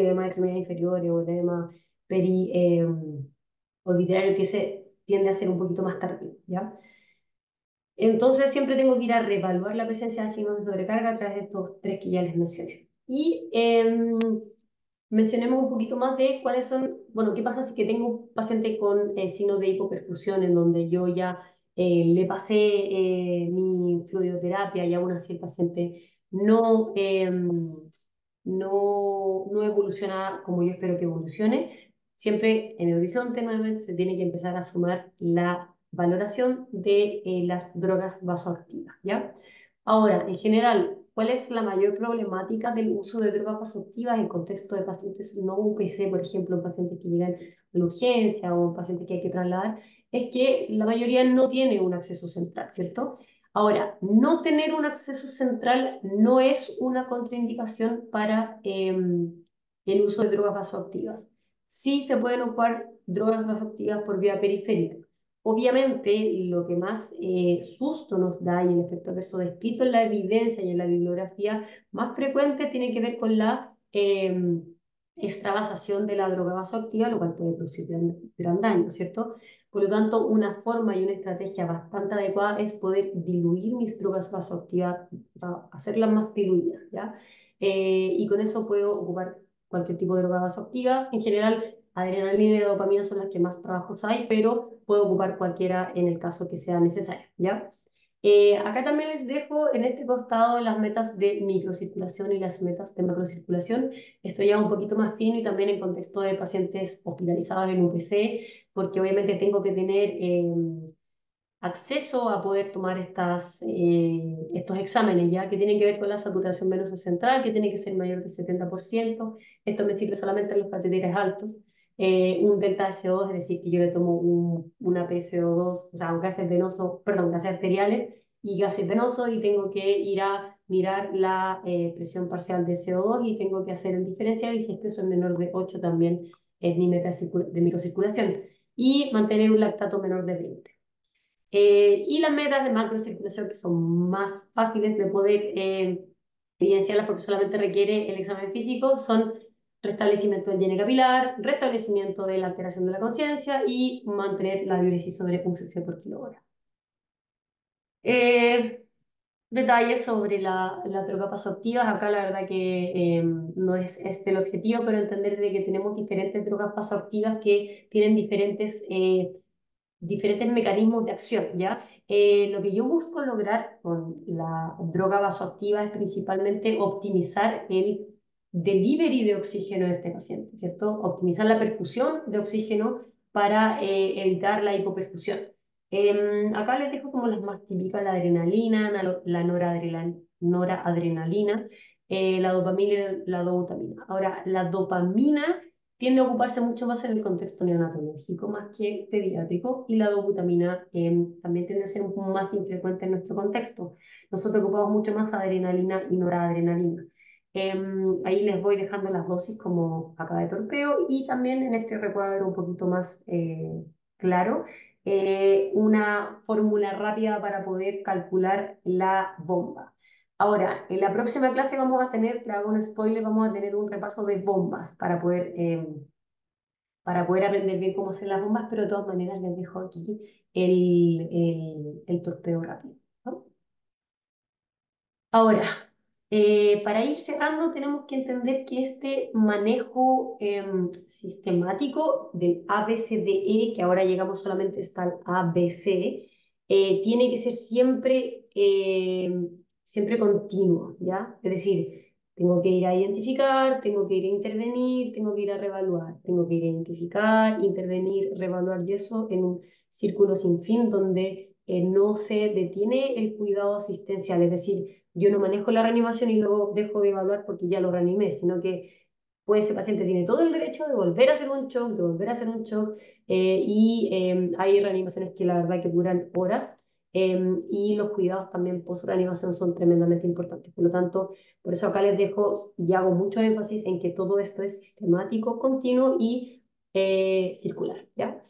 edema de extremidades inferiores o el edema periorbitrario, que se tiende a ser un poquito más tardío, ¿ya? Entonces siempre tengo que ir a reevaluar la presencia de signos de sobrecarga a través de estos tres que ya les mencioné. Y mencionemos un poquito más de cuáles son, bueno, qué pasa si que tengo un paciente con signos de hipoperfusión en donde yo ya le pasé mi fluidoterapia y aún así el paciente no evoluciona como yo espero que evolucione. Siempre en el horizonte nuevamente se tiene que empezar a sumar la valoración de las drogas vasoactivas, ¿ya? Ahora, en general, ¿cuál es la mayor problemática del uso de drogas vasoactivas en contexto de pacientes no UPC, por ejemplo, en pacientes que llegan a la urgencia o en pacientes que hay que trasladar? Es que la mayoría no tiene un acceso central, ¿cierto? Ahora, no tener un acceso central no es una contraindicación para el uso de drogas vasoactivas. Sí se pueden ocupar drogas vasoactivas por vía periférica. Obviamente, lo que más susto nos da y el efecto adverso descrito en la evidencia y en la bibliografía más frecuente tiene que ver con la extravasación de la droga vasoactiva, lo cual puede producir gran daño, ¿cierto? Por lo tanto, una forma y una estrategia bastante adecuada es poder diluir mis drogas vasoactivas, hacerlas más diluidas, ¿ya? Y con eso puedo ocupar cualquier tipo de droga vasoactiva. En general, adrenalina y dopamina son las que más trabajos hay, pero puedo ocupar cualquiera en el caso que sea necesario, ¿ya? Acá también les dejo en este costado las metas de microcirculación y las metas de macrocirculación. Esto ya un poquito más fino y también en contexto de pacientes hospitalizados en UPC, porque obviamente tengo que tener acceso a poder tomar estos exámenes, ya que tienen que ver con la saturación venosa central, que tiene que ser mayor del 70%. Esto me sirve solamente en los catéteres altos. Un delta SO2, es decir, que yo le tomo una PSO2, o sea, un gases venoso, perdón, gases arteriales y gases venosos, y tengo que ir a mirar la presión parcial de SO2 y tengo que hacer el diferencial, y si es que eso es menor de 8 también es mi meta de microcirculación, y mantener un lactato menor de 20. Y las metas de macrocirculación, que son más fáciles de poder evidenciarlas porque solamente requiere el examen físico, son restablecimiento del higiene capilar, restablecimiento de la alteración de la conciencia y mantener la diuresis sobre 1 cc por kilogram. Detalles sobre las drogas vasoactivas. Acá la verdad que no es este el objetivo, pero entender de que tenemos diferentes drogas vasoactivas que tienen diferentes mecanismos de acción, ¿ya? Lo que yo busco lograr con la droga vasoactiva es principalmente optimizar el delivery de oxígeno en este paciente, ¿cierto? Optimizar la perfusión de oxígeno para evitar la hipoperfusión. Acá les dejo como las más típicas, la adrenalina, la noradrenalina, la dopamina y la dobutamina. Ahora, la dopamina tiende a ocuparse mucho más en el contexto neonatológico, más que pediátrico, y la dobutamina también tiende a ser un poco más infrecuente en nuestro contexto. Nosotros ocupamos mucho más adrenalina y noradrenalina. Ahí les voy dejando las dosis como acá de torpeo, y también en este recuadro un poquito más claro, una fórmula rápida para poder calcular la bomba. Ahora, en la próxima clase vamos a tener, te hago un spoiler, vamos a tener un repaso de bombas para poder aprender bien cómo hacer las bombas, pero de todas maneras les dejo aquí el torpeo rápido, ¿no? Ahora, para ir cerrando, tenemos que entender que este manejo sistemático del ABCDE, que ahora llegamos solamente hasta el ABC, tiene que ser siempre continuo, ¿ya? Es decir, tengo que ir a identificar, tengo que ir a intervenir, tengo que ir a reevaluar, tengo que ir a identificar, intervenir, reevaluar, y eso en un círculo sin fin donde no se detiene el cuidado asistencial, es decir, yo no manejo la reanimación y luego dejo de evaluar porque ya lo reanimé, sino que pues ese paciente tiene todo el derecho de volver a hacer un shock, y hay reanimaciones que la verdad que duran horas, y los cuidados también post reanimación son tremendamente importantes. Por lo tanto, por eso acá les dejo y hago mucho énfasis en que todo esto es sistemático, continuo y circular, ¿ya?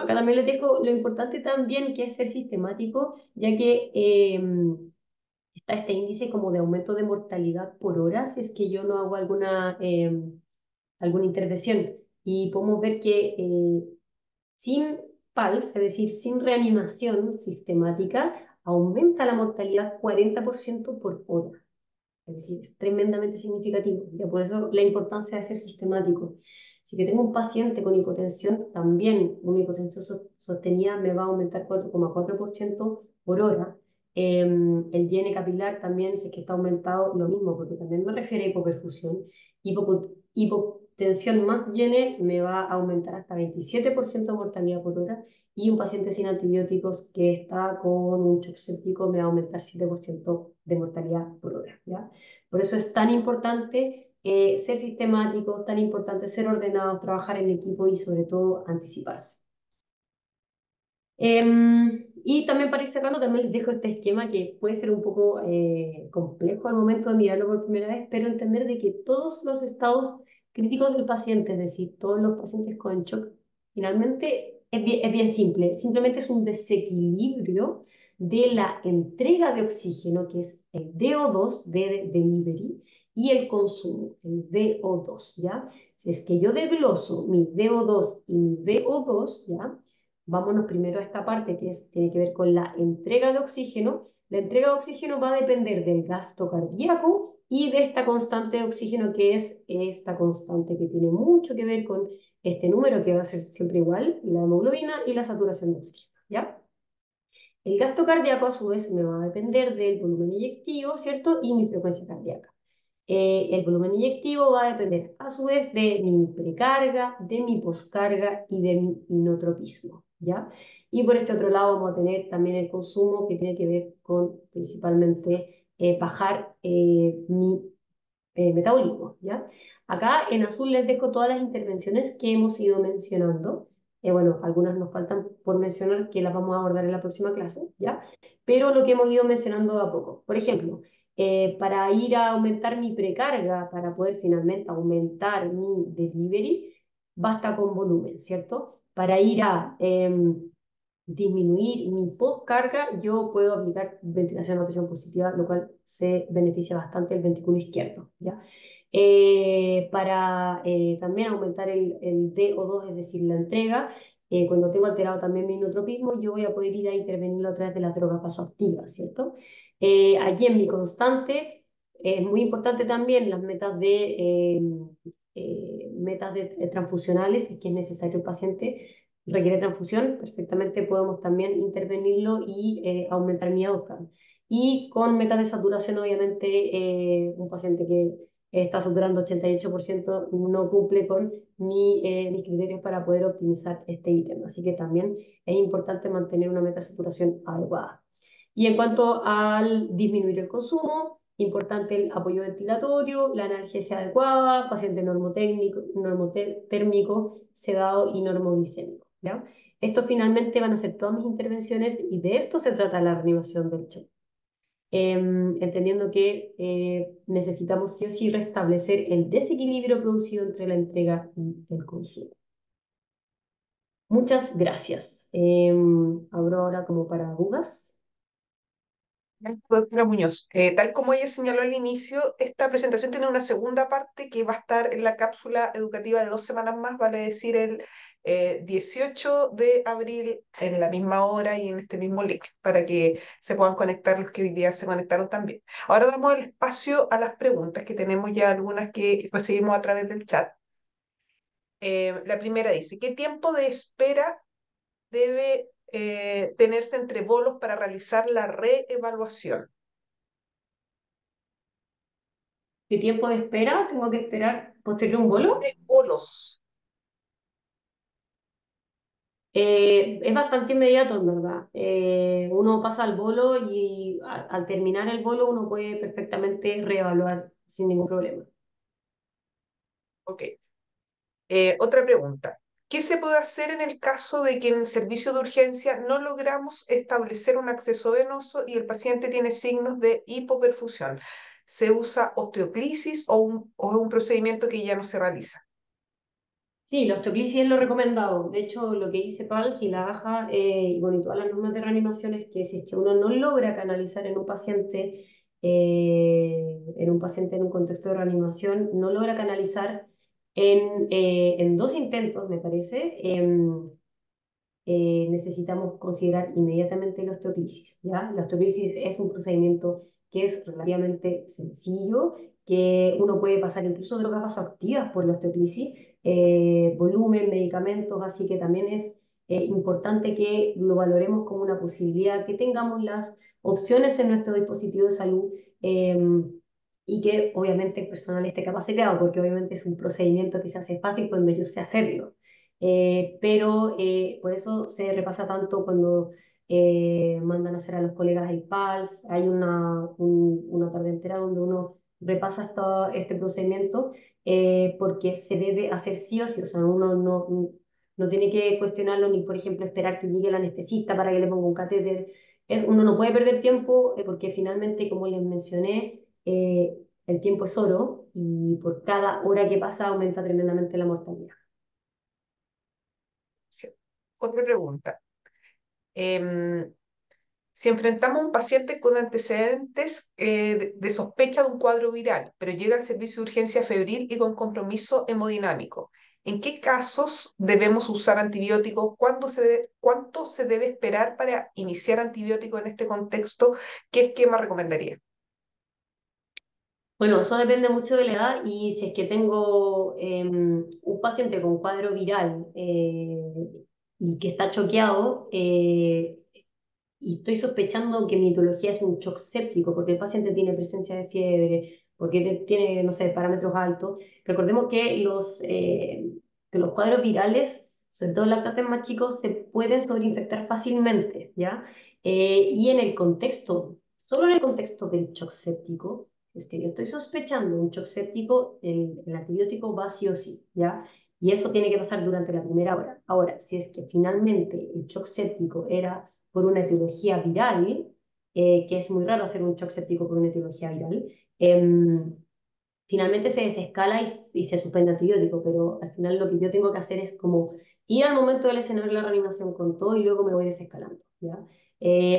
Acá también les dejo lo importante también que es ser sistemático, ya que está este índice como de aumento de mortalidad por hora si es que yo no hago alguna intervención. Y podemos ver que sin PALS, es decir, sin reanimación sistemática, aumenta la mortalidad 40% por hora. Es decir, es tremendamente significativo. Ya por eso la importancia de ser sistemático. Si que tengo un paciente con hipotensión, también una hipotensión sostenida me va a aumentar 4,4% por hora. El DN capilar también, si es que está aumentado, lo mismo, porque también me refiere a hipoperfusión. Hipotensión más DN me va a aumentar hasta 27% de mortalidad por hora. Y un paciente sin antibióticos que está con un shock séptico me va a aumentar 7% de mortalidad por hora, ¿ya? Por eso es tan importante ser sistemáticos, tan importante ser ordenados, trabajar en equipo y sobre todo anticiparse. Y también para ir cerrando, también les dejo este esquema que puede ser un poco complejo al momento de mirarlo por primera vez, pero entender de que todos los estados críticos del paciente, es decir, todos los pacientes con shock, finalmente es bien simple, simplemente es un desequilibrio de la entrega de oxígeno, que es el DO2 de delivery, y el consumo, el DO2, ¿ya? Si es que yo desgloso mi DO2 y mi DO2, ¿ya? Vámonos primero a esta parte que tiene que ver con la entrega de oxígeno. La entrega de oxígeno va a depender del gasto cardíaco y de esta constante de oxígeno, que es esta constante que tiene mucho que ver con este número que va a ser siempre igual, la hemoglobina y la saturación de oxígeno, ¿ya? El gasto cardíaco a su vez me va a depender del volumen eyectivo, ¿cierto? Y mi frecuencia cardíaca. El volumen eyectivo va a depender a su vez de mi precarga, de mi poscarga y de mi inotropismo, ¿ya? Y por este otro lado vamos a tener también el consumo, que tiene que ver con principalmente bajar mi metabolismo, ¿ya? Acá en azul les dejo todas las intervenciones que hemos ido mencionando. Bueno, algunas nos faltan por mencionar, que las vamos a abordar en la próxima clase, ¿ya? Pero lo que hemos ido mencionando a poco. Por ejemplo, para ir a aumentar mi precarga, para poder finalmente aumentar mi delivery, basta con volumen, ¿cierto? Para ir a disminuir mi postcarga, yo puedo aplicar ventilación a presión positiva, lo cual se beneficia bastante el ventrículo izquierdo, ¿ya? Para también aumentar el DO2, es decir, la entrega, cuando tengo alterado también mi inotropismo, yo voy a poder ir a intervenirlo a través de las drogas vasoactivas, ¿cierto? Aquí en mi constante, es muy importante también las metas transfusionales, es que es necesario el paciente, requiere transfusión, perfectamente podemos también intervenirlo y aumentar mi outcome. Y con metas de saturación, obviamente, un paciente que está saturando 88%, no cumple con mis criterios para poder optimizar este ítem. Así que también es importante mantener una meta de saturación adecuada. Y en cuanto al disminuir el consumo, importante el apoyo ventilatorio, la analgesia adecuada, paciente normotérmico, sedado y normoglicémico, ¿ya? Esto finalmente van a ser todas mis intervenciones y de esto se trata la reanimación del shock. Entendiendo que necesitamos sí o sí restablecer el desequilibrio producido entre la entrega y el consumo. Muchas gracias. Abro ahora como para dudas. Doctora Muñoz, tal como ella señaló al inicio, esta presentación tiene una segunda parte que va a estar en la cápsula educativa de 2 semanas más, vale decir el 18 de abril en la misma hora y en este mismo link, para que se puedan conectar los que hoy día se conectaron también. Ahora damos el espacio a las preguntas, que tenemos ya algunas que recibimos a través del chat. La primera dice, ¿qué tiempo de espera debe tenerse entre bolos para realizar la reevaluación? ¿Qué tiempo de espera tengo que esperar posterior a un bolo? Bolos. Es bastante inmediato, en verdad. Uno pasa al bolo y al terminar el bolo uno puede perfectamente reevaluar sin ningún problema. Ok. Otra pregunta. ¿Qué se puede hacer en el caso de que en el servicio de urgencia no logramos establecer un acceso venoso y el paciente tiene signos de hipoperfusión? ¿Se usa osteoclisis o es un procedimiento que ya no se realiza? Sí, la osteoclisis es lo recomendado. De hecho, lo que dice PALS y la AHA, y bueno, y todas las normas de reanimación, es que si es que uno no logra canalizar en un paciente en un paciente en un contexto de reanimación no logra canalizar en dos intentos, me parece, necesitamos considerar inmediatamente la osteopilisis, ¿ya? La osteopilisis es un procedimiento que es relativamente sencillo, que uno puede pasar incluso drogas vasoactivas por la osteopilisis, volumen, medicamentos, así que también es importante que lo valoremos como una posibilidad, que tengamos las opciones en nuestro dispositivo de salud y que obviamente el personal esté capacitado, porque obviamente es un procedimiento que se hace fácil cuando yo sé hacerlo. Pero por eso se repasa tanto cuando mandan a hacer a los colegas el PALS, hay una tarde entera donde uno repasa hasta este procedimiento porque se debe hacer sí o sí, o sea, uno no tiene que cuestionarlo ni, por ejemplo, esperar que llegue el anestesista para que le ponga un catéter. Uno no puede perder tiempo porque finalmente, como les mencioné, el tiempo es oro y por cada hora que pasa aumenta tremendamente la mortalidad. Sí. Otra pregunta. Si enfrentamos a un paciente con antecedentes de sospecha de un cuadro viral, pero llega al servicio de urgencia febril y con compromiso hemodinámico, ¿en qué casos debemos usar antibióticos? ¿Cuánto se debe esperar para iniciar antibióticos en este contexto? ¿Qué esquema recomendaría? Bueno, eso depende mucho de la edad y si es que tengo un paciente con cuadro viral y que está choqueado y estoy sospechando que mi etiología es un shock séptico porque el paciente tiene presencia de fiebre, porque tiene, no sé, parámetros altos. Recordemos que los cuadros virales, sobre todo en lactantes más chicos, se pueden sobreinfectar fácilmente, ¿ya? Y en el contexto, solo en el contexto del shock séptico, es que yo estoy sospechando un shock séptico, el antibiótico va sí o sí, ¿ya? Y eso tiene que pasar durante la primera hora. Ahora, si es que finalmente el shock séptico era por una etiología viral, que es muy raro hacer un shock séptico por una etiología viral, finalmente se desescala y se suspende antibiótico, pero al final lo que yo tengo que hacer es como ir al momento del escenario de la reanimación con todo y luego me voy desescalando, ¿ya?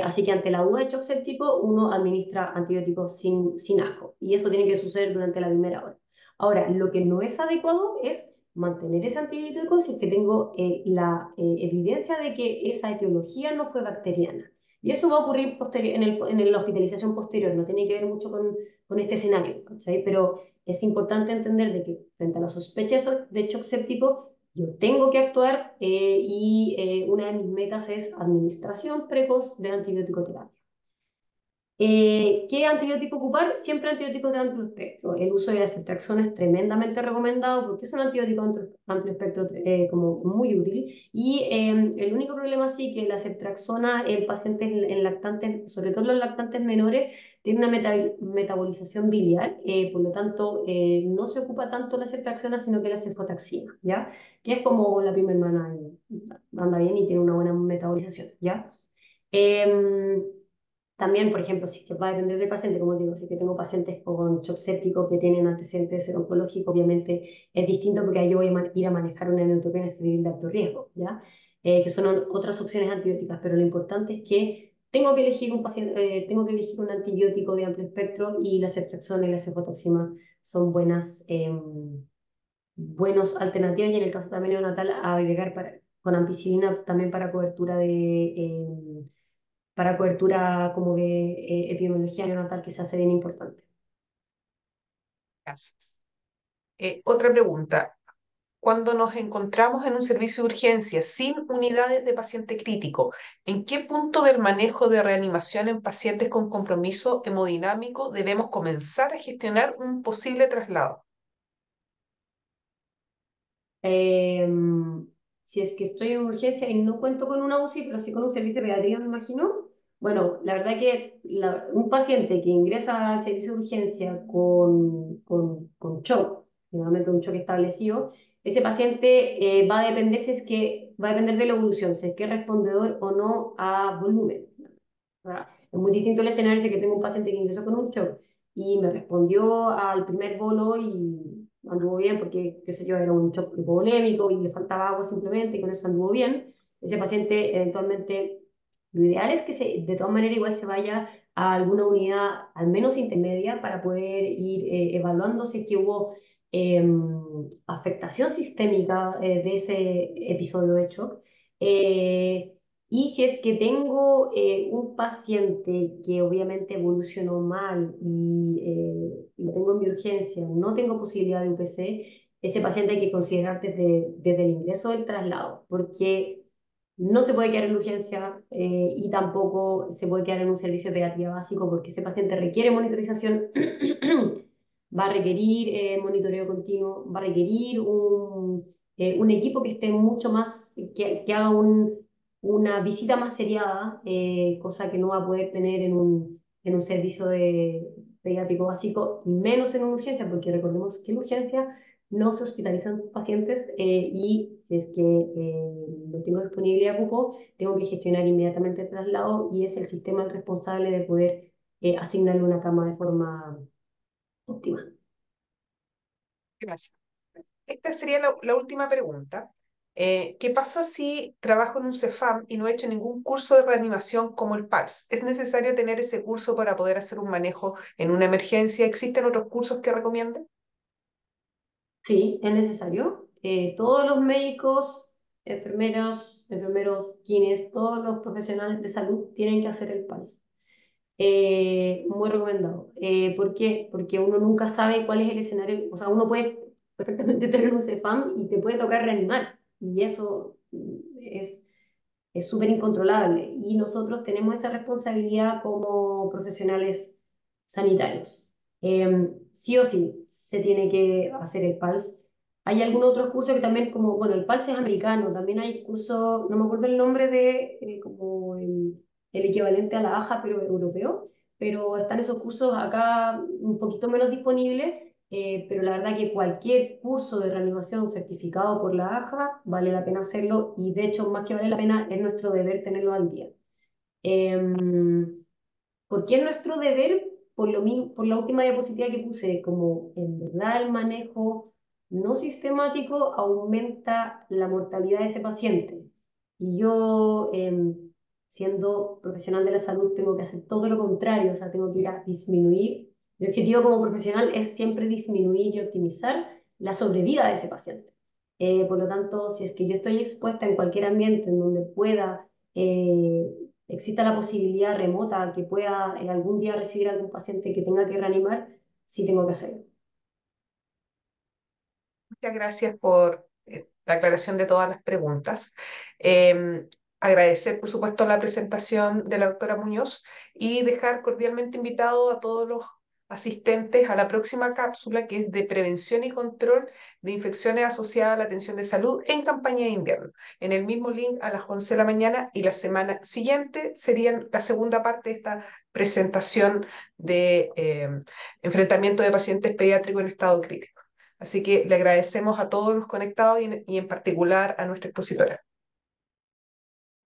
Así que ante la duda de shock séptico uno administra antibióticos sin asco y eso tiene que suceder durante la primera hora. Ahora, lo que no es adecuado es mantener ese antibiótico si es que tengo la evidencia de que esa etiología no fue bacteriana. Y eso va a ocurrir en la hospitalización posterior, no tiene que ver mucho con este escenario, ¿sí? Pero es importante entender de que frente a las sospechas de shock séptico, yo tengo que actuar y una de mis metas es administración precoz de antibiótico-terapia. ¿Qué antibiótico ocupar? Siempre antibióticos de amplio espectro. El uso de la ceftriaxona es tremendamente recomendado porque es un antibiótico de amplio espectro como muy útil. Y el único problema sí que la ceftriaxona en pacientes, en lactantes, sobre todo en los lactantes menores, tiene una metabolización biliar, por lo tanto no se ocupa tanto la ceftriaxona sino que la cefotaxima, ¿ya? Que es como la prima hermana, anda bien y tiene una buena metabolización, ¿ya? También, por ejemplo, si es que va a depender del paciente, como digo, si es que tengo pacientes con shock séptico que tienen antecedentes de ser oncológico, obviamente es distinto porque ahí yo voy a ir a manejar una neutropenia febril de alto riesgo, ¿ya? Que son otras opciones antibióticas, pero lo importante es que tengo que elegir un paciente, tengo que elegir un antibiótico de amplio espectro y la ceftriaxona y la cefotaxima son buenas alternativas y en el caso también neonatal agregar con ampicilina también para cobertura de... para cobertura como de epidemiología neonatal que se hace bien importante. Gracias. Otra pregunta. Cuando nos encontramos en un servicio de urgencia sin unidades de paciente crítico, ¿en qué punto del manejo de reanimación en pacientes con compromiso hemodinámico debemos comenzar a gestionar un posible traslado? Si es que estoy en urgencia y no cuento con una UCI, pero sí con un servicio de pediatría, me imagino. Bueno, la verdad que un paciente que ingresa al servicio de urgencia con shock, generalmente un shock establecido, ese paciente va a depender de la evolución, si es que es respondedor o no a volumen, ¿verdad? Es muy distinto el escenario si que tengo un paciente que ingresó con un shock y me respondió al primer bolo y anduvo bien porque, qué sé yo, era un shock hipovolémico y le faltaba agua simplemente y con eso anduvo bien. Ese paciente eventualmente... Lo ideal es que de todas maneras igual se vaya a alguna unidad al menos intermedia para poder ir evaluando si es que hubo afectación sistémica de ese episodio de shock. Y si es que tengo un paciente que obviamente evolucionó mal y lo tengo en mi urgencia, no tengo posibilidad de UPC, ese paciente hay que considerar desde el ingreso del traslado, porque no se puede quedar en urgencia y tampoco se puede quedar en un servicio de terapia básico, porque ese paciente requiere monitorización, va a requerir monitoreo continuo, va a requerir un equipo que esté mucho más, que haga una visita más seriada, cosa que no va a poder tener en un servicio de pediátrico básico, y menos en una urgencia, porque recordemos que en urgencia no se hospitalizan pacientes y si es que no tengo disponibilidad de cupo, tengo que gestionar inmediatamente el traslado y es el sistema el responsable de poder asignarle una cama de forma óptima. Gracias. Esta sería la última pregunta. ¿Qué pasa si trabajo en un CEFAM y no he hecho ningún curso de reanimación como el PALS? ¿Es necesario tener ese curso para poder hacer un manejo en una emergencia? ¿Existen otros cursos que recomienden? Sí, es necesario. Todos los médicos, enfermeras, enfermeros, kines, todos los profesionales de salud tienen que hacer el PALS. Muy recomendado. ¿Por qué? Porque uno nunca sabe cuál es el escenario. O sea, uno puede perfectamente tener un CEFAM y te puede tocar reanimar. Y eso es súper incontrolable. Y nosotros tenemos esa responsabilidad como profesionales sanitarios. Sí o sí se tiene que hacer el PALS. Hay algunos otros cursos que también, como, bueno, el PALS es americano, también hay cursos, no me acuerdo el nombre de, como el equivalente a la AHA, pero europeo, pero están esos cursos acá un poquito menos disponibles, pero la verdad que cualquier curso de reanimación certificado por la AHA vale la pena hacerlo, y de hecho, más que vale la pena, es nuestro deber tenerlo al día. ¿Por qué es nuestro deber? Por la última diapositiva que puse, como en verdad el manejo no sistemático aumenta la mortalidad de ese paciente. Y yo, siendo profesional de la salud, tengo que hacer todo lo contrario, o sea, tengo que ir a disminuir. Mi objetivo como profesional es siempre disminuir y optimizar la sobrevida de ese paciente. Por lo tanto, si es que yo estoy expuesta en cualquier ambiente en donde pueda... exista la posibilidad remota que pueda algún día recibir a algún paciente que tenga que reanimar, sí tengo que hacerlo. Muchas gracias por la aclaración de todas las preguntas. Agradecer, por supuesto, la presentación de la doctora Muñoz y dejar cordialmente invitado a todos los asistentes a la próxima cápsula, que es de prevención y control de infecciones asociadas a la atención de salud en campaña de invierno, en el mismo link a las 11 de la mañana, y la semana siguiente sería la segunda parte de esta presentación de enfrentamiento de pacientes pediátricos en estado crítico. Así que le agradecemos a todos los conectados y en particular a nuestra expositora.